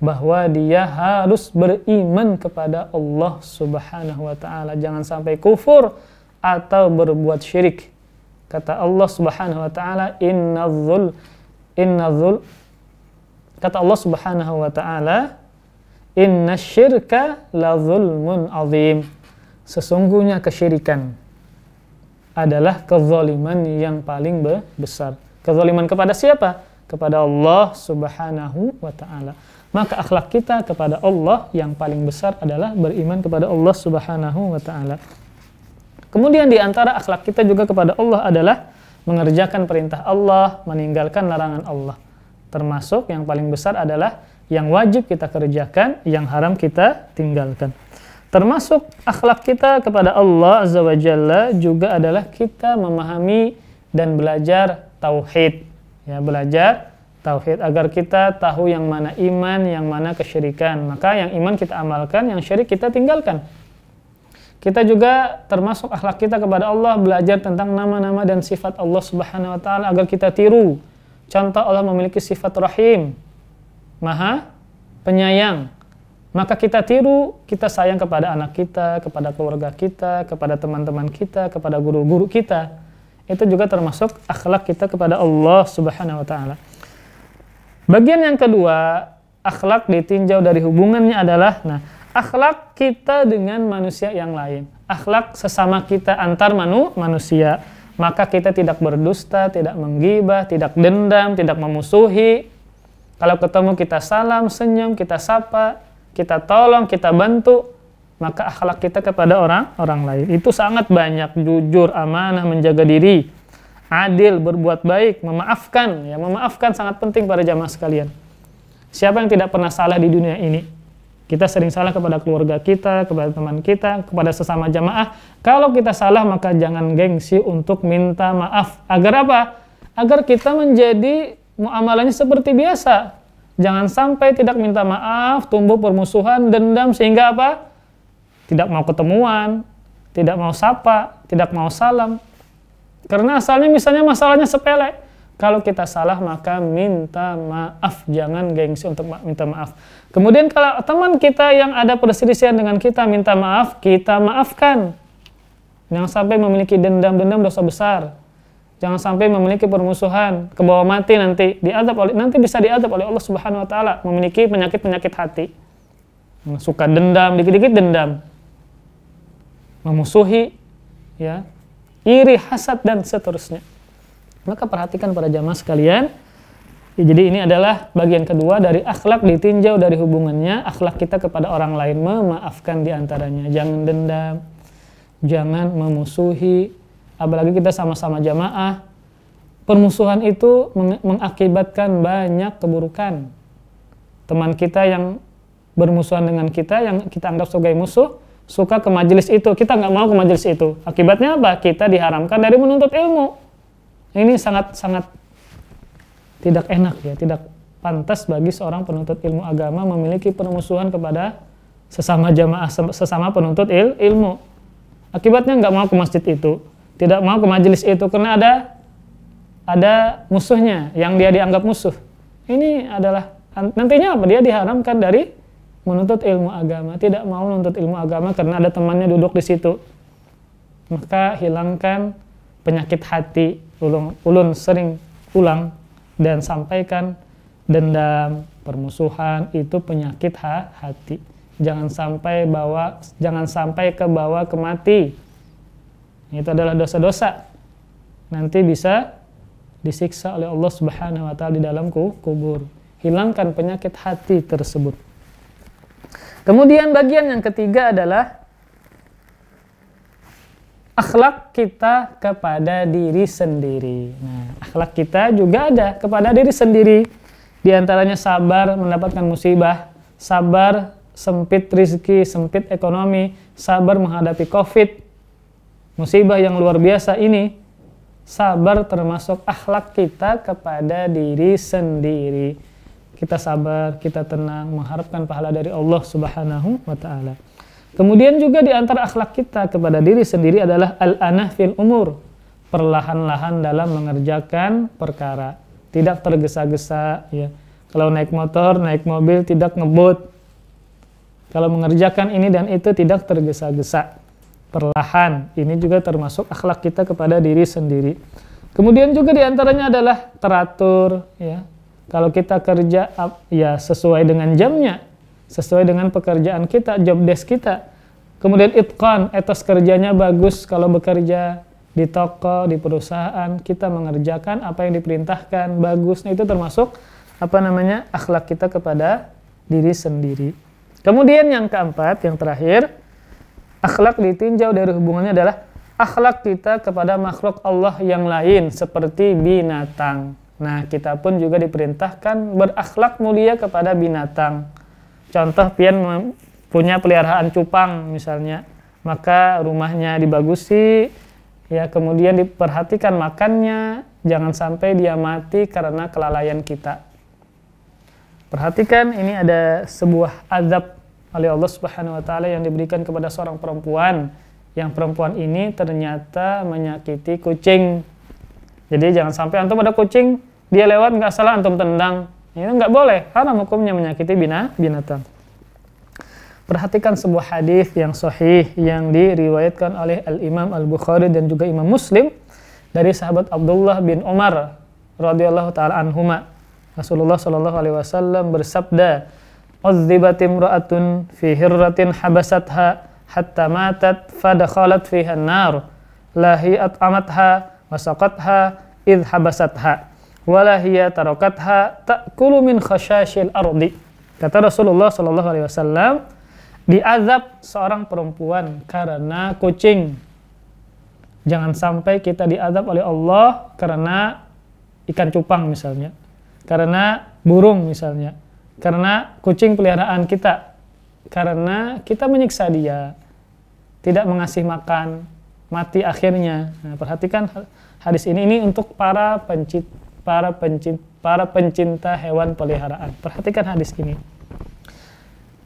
bahwa dia harus beriman kepada Allah Subhanahu wa Ta'ala. Jangan sampai kufur atau berbuat syirik. Kata Allah Subhanahu wa taala, innadz-zulm, kata Allah Subhanahu wa taala, innasyirka la zulmun azim. Sesungguhnya kesyirikan adalah kezaliman yang paling besar. Kezaliman kepada siapa? Kepada Allah Subhanahu wa taala. Maka akhlak kita kepada Allah yang paling besar adalah beriman kepada Allah Subhanahu wa taala. Kemudian di antara akhlak kita juga kepada Allah adalah mengerjakan perintah Allah, meninggalkan larangan Allah. Termasuk yang paling besar adalah yang wajib kita kerjakan, yang haram kita tinggalkan. Termasuk akhlak kita kepada Allah Azza wa Jalla juga adalah kita memahami dan belajar tauhid. Ya, belajar tauhid agar kita tahu yang mana iman, yang mana kesyirikan. Maka yang iman kita amalkan, yang syirik kita tinggalkan. Kita juga termasuk akhlak kita kepada Allah belajar tentang nama-nama dan sifat Allah Subhanahu wa taala agar kita tiru. Contoh, Allah memiliki sifat Rahim, Maha Penyayang. Maka kita tiru, kita sayang kepada anak kita, kepada keluarga kita, kepada teman-teman kita, kepada guru-guru kita. Itu juga termasuk akhlak kita kepada Allah Subhanahu wa taala. Bagian yang kedua, akhlak ditinjau dari hubungannya adalah, nah, akhlak kita dengan manusia yang lain. Akhlak sesama kita antar manusia. Maka kita tidak berdusta, tidak menggibah, tidak dendam, tidak memusuhi. Kalau ketemu kita salam, senyum, kita sapa, kita tolong, kita bantu. Maka akhlak kita kepada orang-orang lain itu sangat banyak. Jujur, amanah, menjaga diri, adil, berbuat baik, memaafkan. Ya, memaafkan sangat penting para jamaah sekalian. Siapa yang tidak pernah salah di dunia ini? Kita sering salah kepada keluarga kita, kepada teman kita, kepada sesama jamaah. Kalau kita salah, maka jangan gengsi untuk minta maaf. Agar apa? Agar kita menjadi muamalahnya seperti biasa. Jangan sampai tidak minta maaf, tumbuh permusuhan, dendam, sehingga apa? Tidak mau ketemuan, tidak mau sapa, tidak mau salam. Karena asalnya misalnya masalahnya sepele. Kalau kita salah, maka minta maaf. Jangan gengsi untuk minta maaf. Kemudian kalau teman kita yang ada perselisihan dengan kita minta maaf, kita maafkan. Jangan sampai memiliki dendam-dendam, dosa besar. Jangan sampai memiliki permusuhan, ke bawah mati nanti, nanti bisa diadab oleh Allah Subhanahu wa taala, memiliki penyakit-penyakit hati. Suka dendam, dikit-dikit dendam. Memusuhi, ya, iri, hasad dan seterusnya. Maka perhatikan para jamaah sekalian. Ya, jadi ini adalah bagian kedua dari akhlak ditinjau dari hubungannya, akhlak kita kepada orang lain, memaafkan di antaranya. Jangan dendam, jangan memusuhi. Apalagi kita sama-sama jamaah, permusuhan itu mengakibatkan banyak keburukan. Teman kita yang bermusuhan dengan kita, yang kita anggap sebagai musuh, suka ke majelis itu. Kita nggak mau ke majelis itu. Akibatnya apa? Kita diharamkan dari menuntut ilmu. Ini sangat-sangat tidak enak, ya, tidak pantas bagi seorang penuntut ilmu agama memiliki permusuhan kepada sesama jamaah, sesama penuntut ilmu. Akibatnya nggak mau ke masjid itu, tidak mau ke majelis itu karena ada musuhnya yang dia dianggap musuh. Ini adalah nantinya apa? Dia diharamkan dari menuntut ilmu agama, tidak mau menuntut ilmu agama karena ada temannya duduk di situ. Maka hilangkan penyakit hati, ulun sering ulang dan sampaikan, dendam, permusuhan itu penyakit hati. Jangan sampai ke bawah ke mati. Itu adalah dosa-dosa. Nanti bisa disiksa oleh Allah Subhanahu wa taala di dalam kubur. Hilangkan penyakit hati tersebut. Kemudian bagian yang ketiga adalah akhlak kita kepada diri sendiri. Nah, akhlak kita juga ada kepada diri sendiri. Di antaranya sabar mendapatkan musibah, sabar sempit rezeki, sempit ekonomi, sabar menghadapi COVID. Musibah yang luar biasa ini, sabar termasuk akhlak kita kepada diri sendiri. Kita sabar, kita tenang, mengharapkan pahala dari Allah Subhanahu wa taala. Kemudian juga di antara akhlak kita kepada diri sendiri adalah al-anah fil umur, perlahan-lahan dalam mengerjakan perkara, tidak tergesa-gesa, ya. Kalau naik motor, naik mobil tidak ngebut. Kalau mengerjakan ini dan itu tidak tergesa-gesa. perlahan. Ini juga termasuk akhlak kita kepada diri sendiri. Kemudian juga diantaranya adalah teratur, ya. Kalau kita kerja, ya sesuai dengan jamnya, sesuai dengan pekerjaan kita, job desk kita. Kemudian itqan, etos kerjanya bagus. Kalau bekerja di toko, di perusahaan, kita mengerjakan apa yang diperintahkan, bagusnya. Itu termasuk apa namanya akhlak kita kepada diri sendiri. Kemudian yang keempat, yang terakhir, akhlak ditinjau dari hubungannya adalah akhlak kita kepada makhluk Allah yang lain seperti binatang. Nah, kita pun juga diperintahkan berakhlak mulia kepada binatang. Contoh, pian punya peliharaan cupang misalnya, maka rumahnya dibagusi, ya, kemudian diperhatikan makannya, jangan sampai dia mati karena kelalaian kita. Perhatikan, ini ada sebuah azab oleh Allah Subhanahu wa Ta'ala yang diberikan kepada seorang perempuan, yang perempuan ini ternyata menyakiti kucing. Jadi jangan sampai antum ada kucing, dia lewat nggak salah antum tendang, itu nggak boleh, haram hukumnya menyakiti binatang. Perhatikan sebuah hadis yang sahih yang diriwayatkan oleh Al-Imam Al-Bukhari dan juga Imam Muslim dari sahabat Abdullah bin Umar radhiyallahu taala anhuma. Rasulullah shallallahu alaihi wasallam bersabda, "Udzibatim ra'atun fi hirratin habasatha hatta matat fadakhalat fiha an-nar, lahi at'amatha wasaqatha idh habasatha, wala hiya tarakatha ta'kulu min khashashil ardi." Kata Rasulullah shallallahu alaihi wasallam, diazab seorang perempuan karena kucing. Jangan sampai kita diazab oleh Allah karena ikan cupang misalnya, karena burung misalnya, karena kucing peliharaan kita, karena kita menyiksa dia, tidak mengasih makan, mati akhirnya. Nah, perhatikan hadis ini untuk para pencinta hewan peliharaan. Perhatikan hadis ini.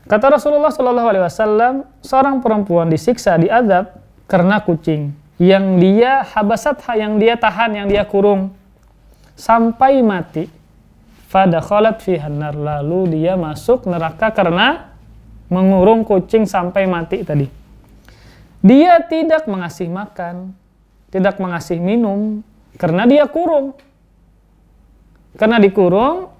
Kata Rasulullah Shallallahu Alaihi Wasallam, seorang perempuan disiksa, diazab karena kucing yang dia habasatha, yang dia tahan, yang dia kurung sampai mati. Fadakhalat fiha an-nar, lalu dia masuk neraka karena mengurung kucing sampai mati tadi. Dia tidak mengasih makan, tidak mengasih minum, karena dia kurung. Karena dikurung,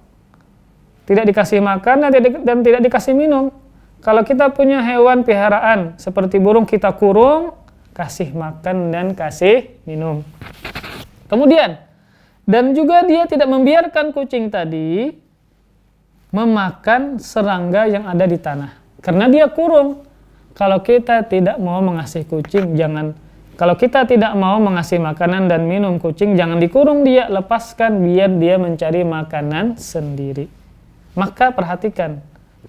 tidak dikasih makan dan tidak dikasih minum. Kalau kita punya hewan peliharaan seperti burung, kita kurung, kasih makan dan kasih minum. Kemudian, dan juga dia tidak membiarkan kucing tadi memakan serangga yang ada di tanah, karena dia kurung. Kalau kita tidak mau mengasih kucing, kalau kita tidak mau mengasih makanan dan minum kucing, jangan dikurung dia, lepaskan biar dia mencari makanan sendiri. Maka perhatikan,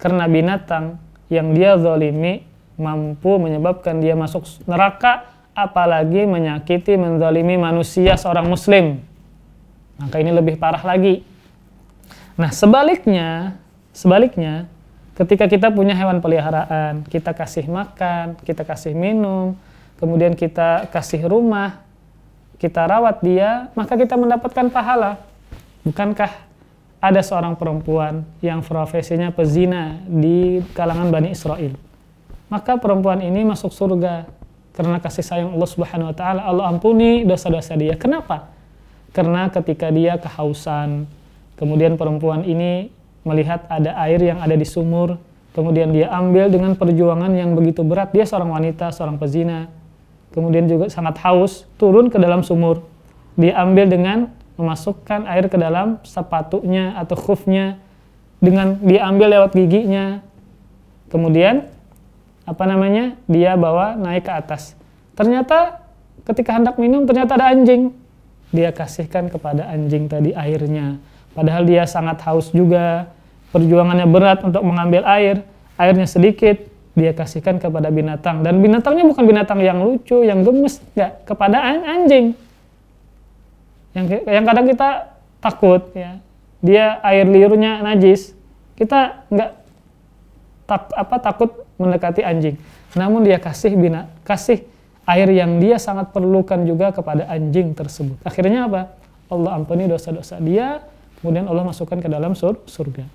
karena binatang yang dia zalimi mampu menyebabkan dia masuk neraka, apalagi menyakiti, menzalimi manusia seorang muslim. Maka ini lebih parah lagi. Nah, sebaliknya, ketika kita punya hewan peliharaan, kita kasih makan, kita kasih minum, kemudian kita kasih rumah, kita rawat dia, maka kita mendapatkan pahala. Bukankah ada seorang perempuan yang profesinya pezina di kalangan Bani Israil? Maka perempuan ini masuk surga karena kasih sayang Allah Subhanahu wa Ta'ala. Allah ampuni dosa-dosa dia. Kenapa? Karena ketika dia kehausan, kemudian perempuan ini melihat ada air yang ada di sumur, kemudian dia ambil dengan perjuangan yang begitu berat. Dia seorang wanita, seorang pezina, kemudian juga sangat haus, turun ke dalam sumur. Dia ambil dengan memasukkan air ke dalam sepatunya atau khufnya, dengan diambil lewat giginya. Kemudian dia bawa naik ke atas. Ternyata ketika hendak minum, ternyata ada anjing. Dia kasihkan kepada anjing tadi airnya, padahal dia sangat haus juga, perjuangannya berat untuk mengambil air, airnya sedikit, dia kasihkan kepada binatang. Dan binatangnya bukan binatang yang lucu, yang gemes, enggak, kepada anjing yang kadang kita takut, ya, dia air liurnya najis, kita takut mendekati anjing. Namun dia kasih air yang dia sangat perlukan juga kepada anjing tersebut. Akhirnya apa? Allah ampuni dosa-dosa dia, kemudian Allah masukkan ke dalam surga.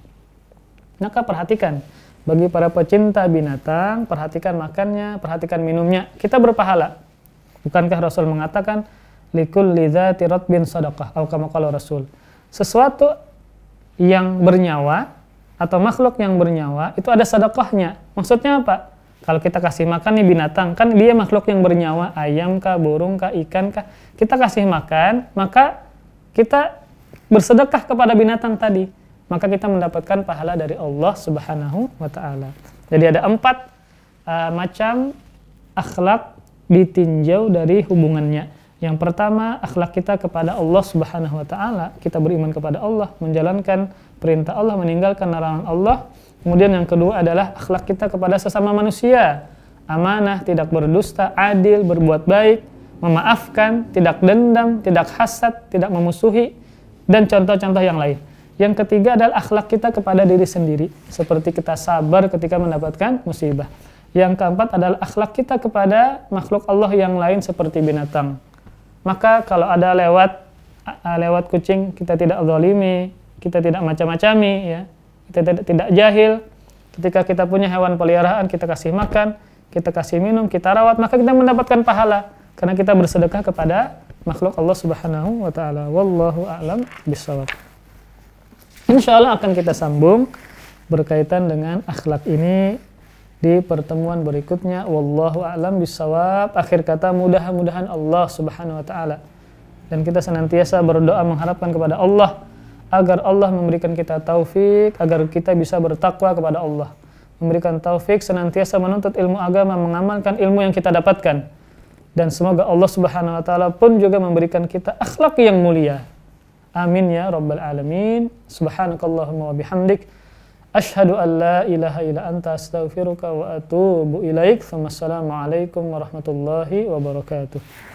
Maka perhatikan, Bagi para pecinta binatang, perhatikan makannya, perhatikan minumnya. Kita berpahala. Bukankah Rasul mengatakan, likulli dzati ratbin shadaqah, atau kama qala Rasul. Sesuatu yang bernyawa atau makhluk yang bernyawa itu ada sedekahnya. Maksudnya apa? Kalau kita kasih makan nih binatang, kan dia makhluk yang bernyawa, ayam kah, burung kah, ikan kah. Kita kasih makan, maka kita bersedekah kepada binatang tadi. Maka kita mendapatkan pahala dari Allah Subhanahu wa Ta'ala. Jadi ada 4 macam akhlak ditinjau dari hubungannya. Yang pertama, akhlak kita kepada Allah Subhanahu wa Ta'ala. Kita beriman kepada Allah, menjalankan perintah Allah, meninggalkan larangan Allah. Kemudian yang kedua adalah akhlak kita kepada sesama manusia. Amanah, tidak berdusta, adil, berbuat baik, memaafkan, tidak dendam, tidak hasad, tidak memusuhi, dan contoh-contoh yang lain. Yang ketiga adalah akhlak kita kepada diri sendiri, seperti kita sabar ketika mendapatkan musibah. Yang keempat adalah akhlak kita kepada makhluk Allah yang lain seperti binatang. Maka kalau ada lewat kucing, kita tidak zalimi, kita tidak macam-macami, ya. Kita tidak jahil. Ketika kita punya hewan peliharaan, kita kasih makan, kita kasih minum, kita rawat, maka kita mendapatkan pahala karena kita bersedekah kepada makhluk Allah Subhanahu wa Ta'ala. Wallahu a'lam bishawab. Insya Allah akan kita sambung berkaitan dengan akhlak ini di pertemuan berikutnya. Wallahu a'lam bishawab. Akhir kata, mudah-mudahan Allah Subhanahu wa Ta'ala, dan kita senantiasa berdoa mengharapkan kepada Allah agar Allah memberikan kita taufik, agar kita bisa bertakwa kepada Allah, memberikan taufik senantiasa menuntut ilmu agama, mengamalkan ilmu yang kita dapatkan, dan semoga Allah Subhanahu wa Ta'ala pun juga memberikan kita akhlak yang mulia. Amin ya Rabbal Alamin. Subhanakallahumma wa bihamdik, ashhadu an la ilaha illa anta, astaghfiruka wa atubu ilaik. Assalamualaikum warahmatullahi wabarakatuh.